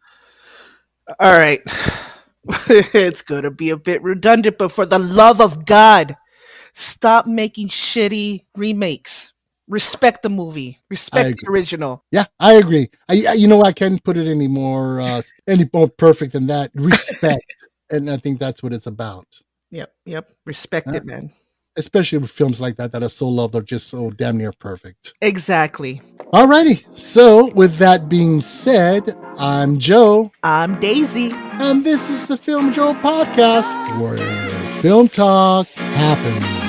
All right. It's going to be a bit redundant, but for the love of God, stop making shitty remakes. Respect the movie. Respect the original. Yeah, I agree. I, I, you know, I can't put it any more, uh, any more perfect than that. Respect. And I think that's what it's about. Yep, yep. Respect huh? it, man. Especially with films like that that are so loved or just so damn near perfect. Exactly. All righty. So with that being said, I'm Joe. I'm Daisy. And this is the Film Joe Podcast, where film talk happens.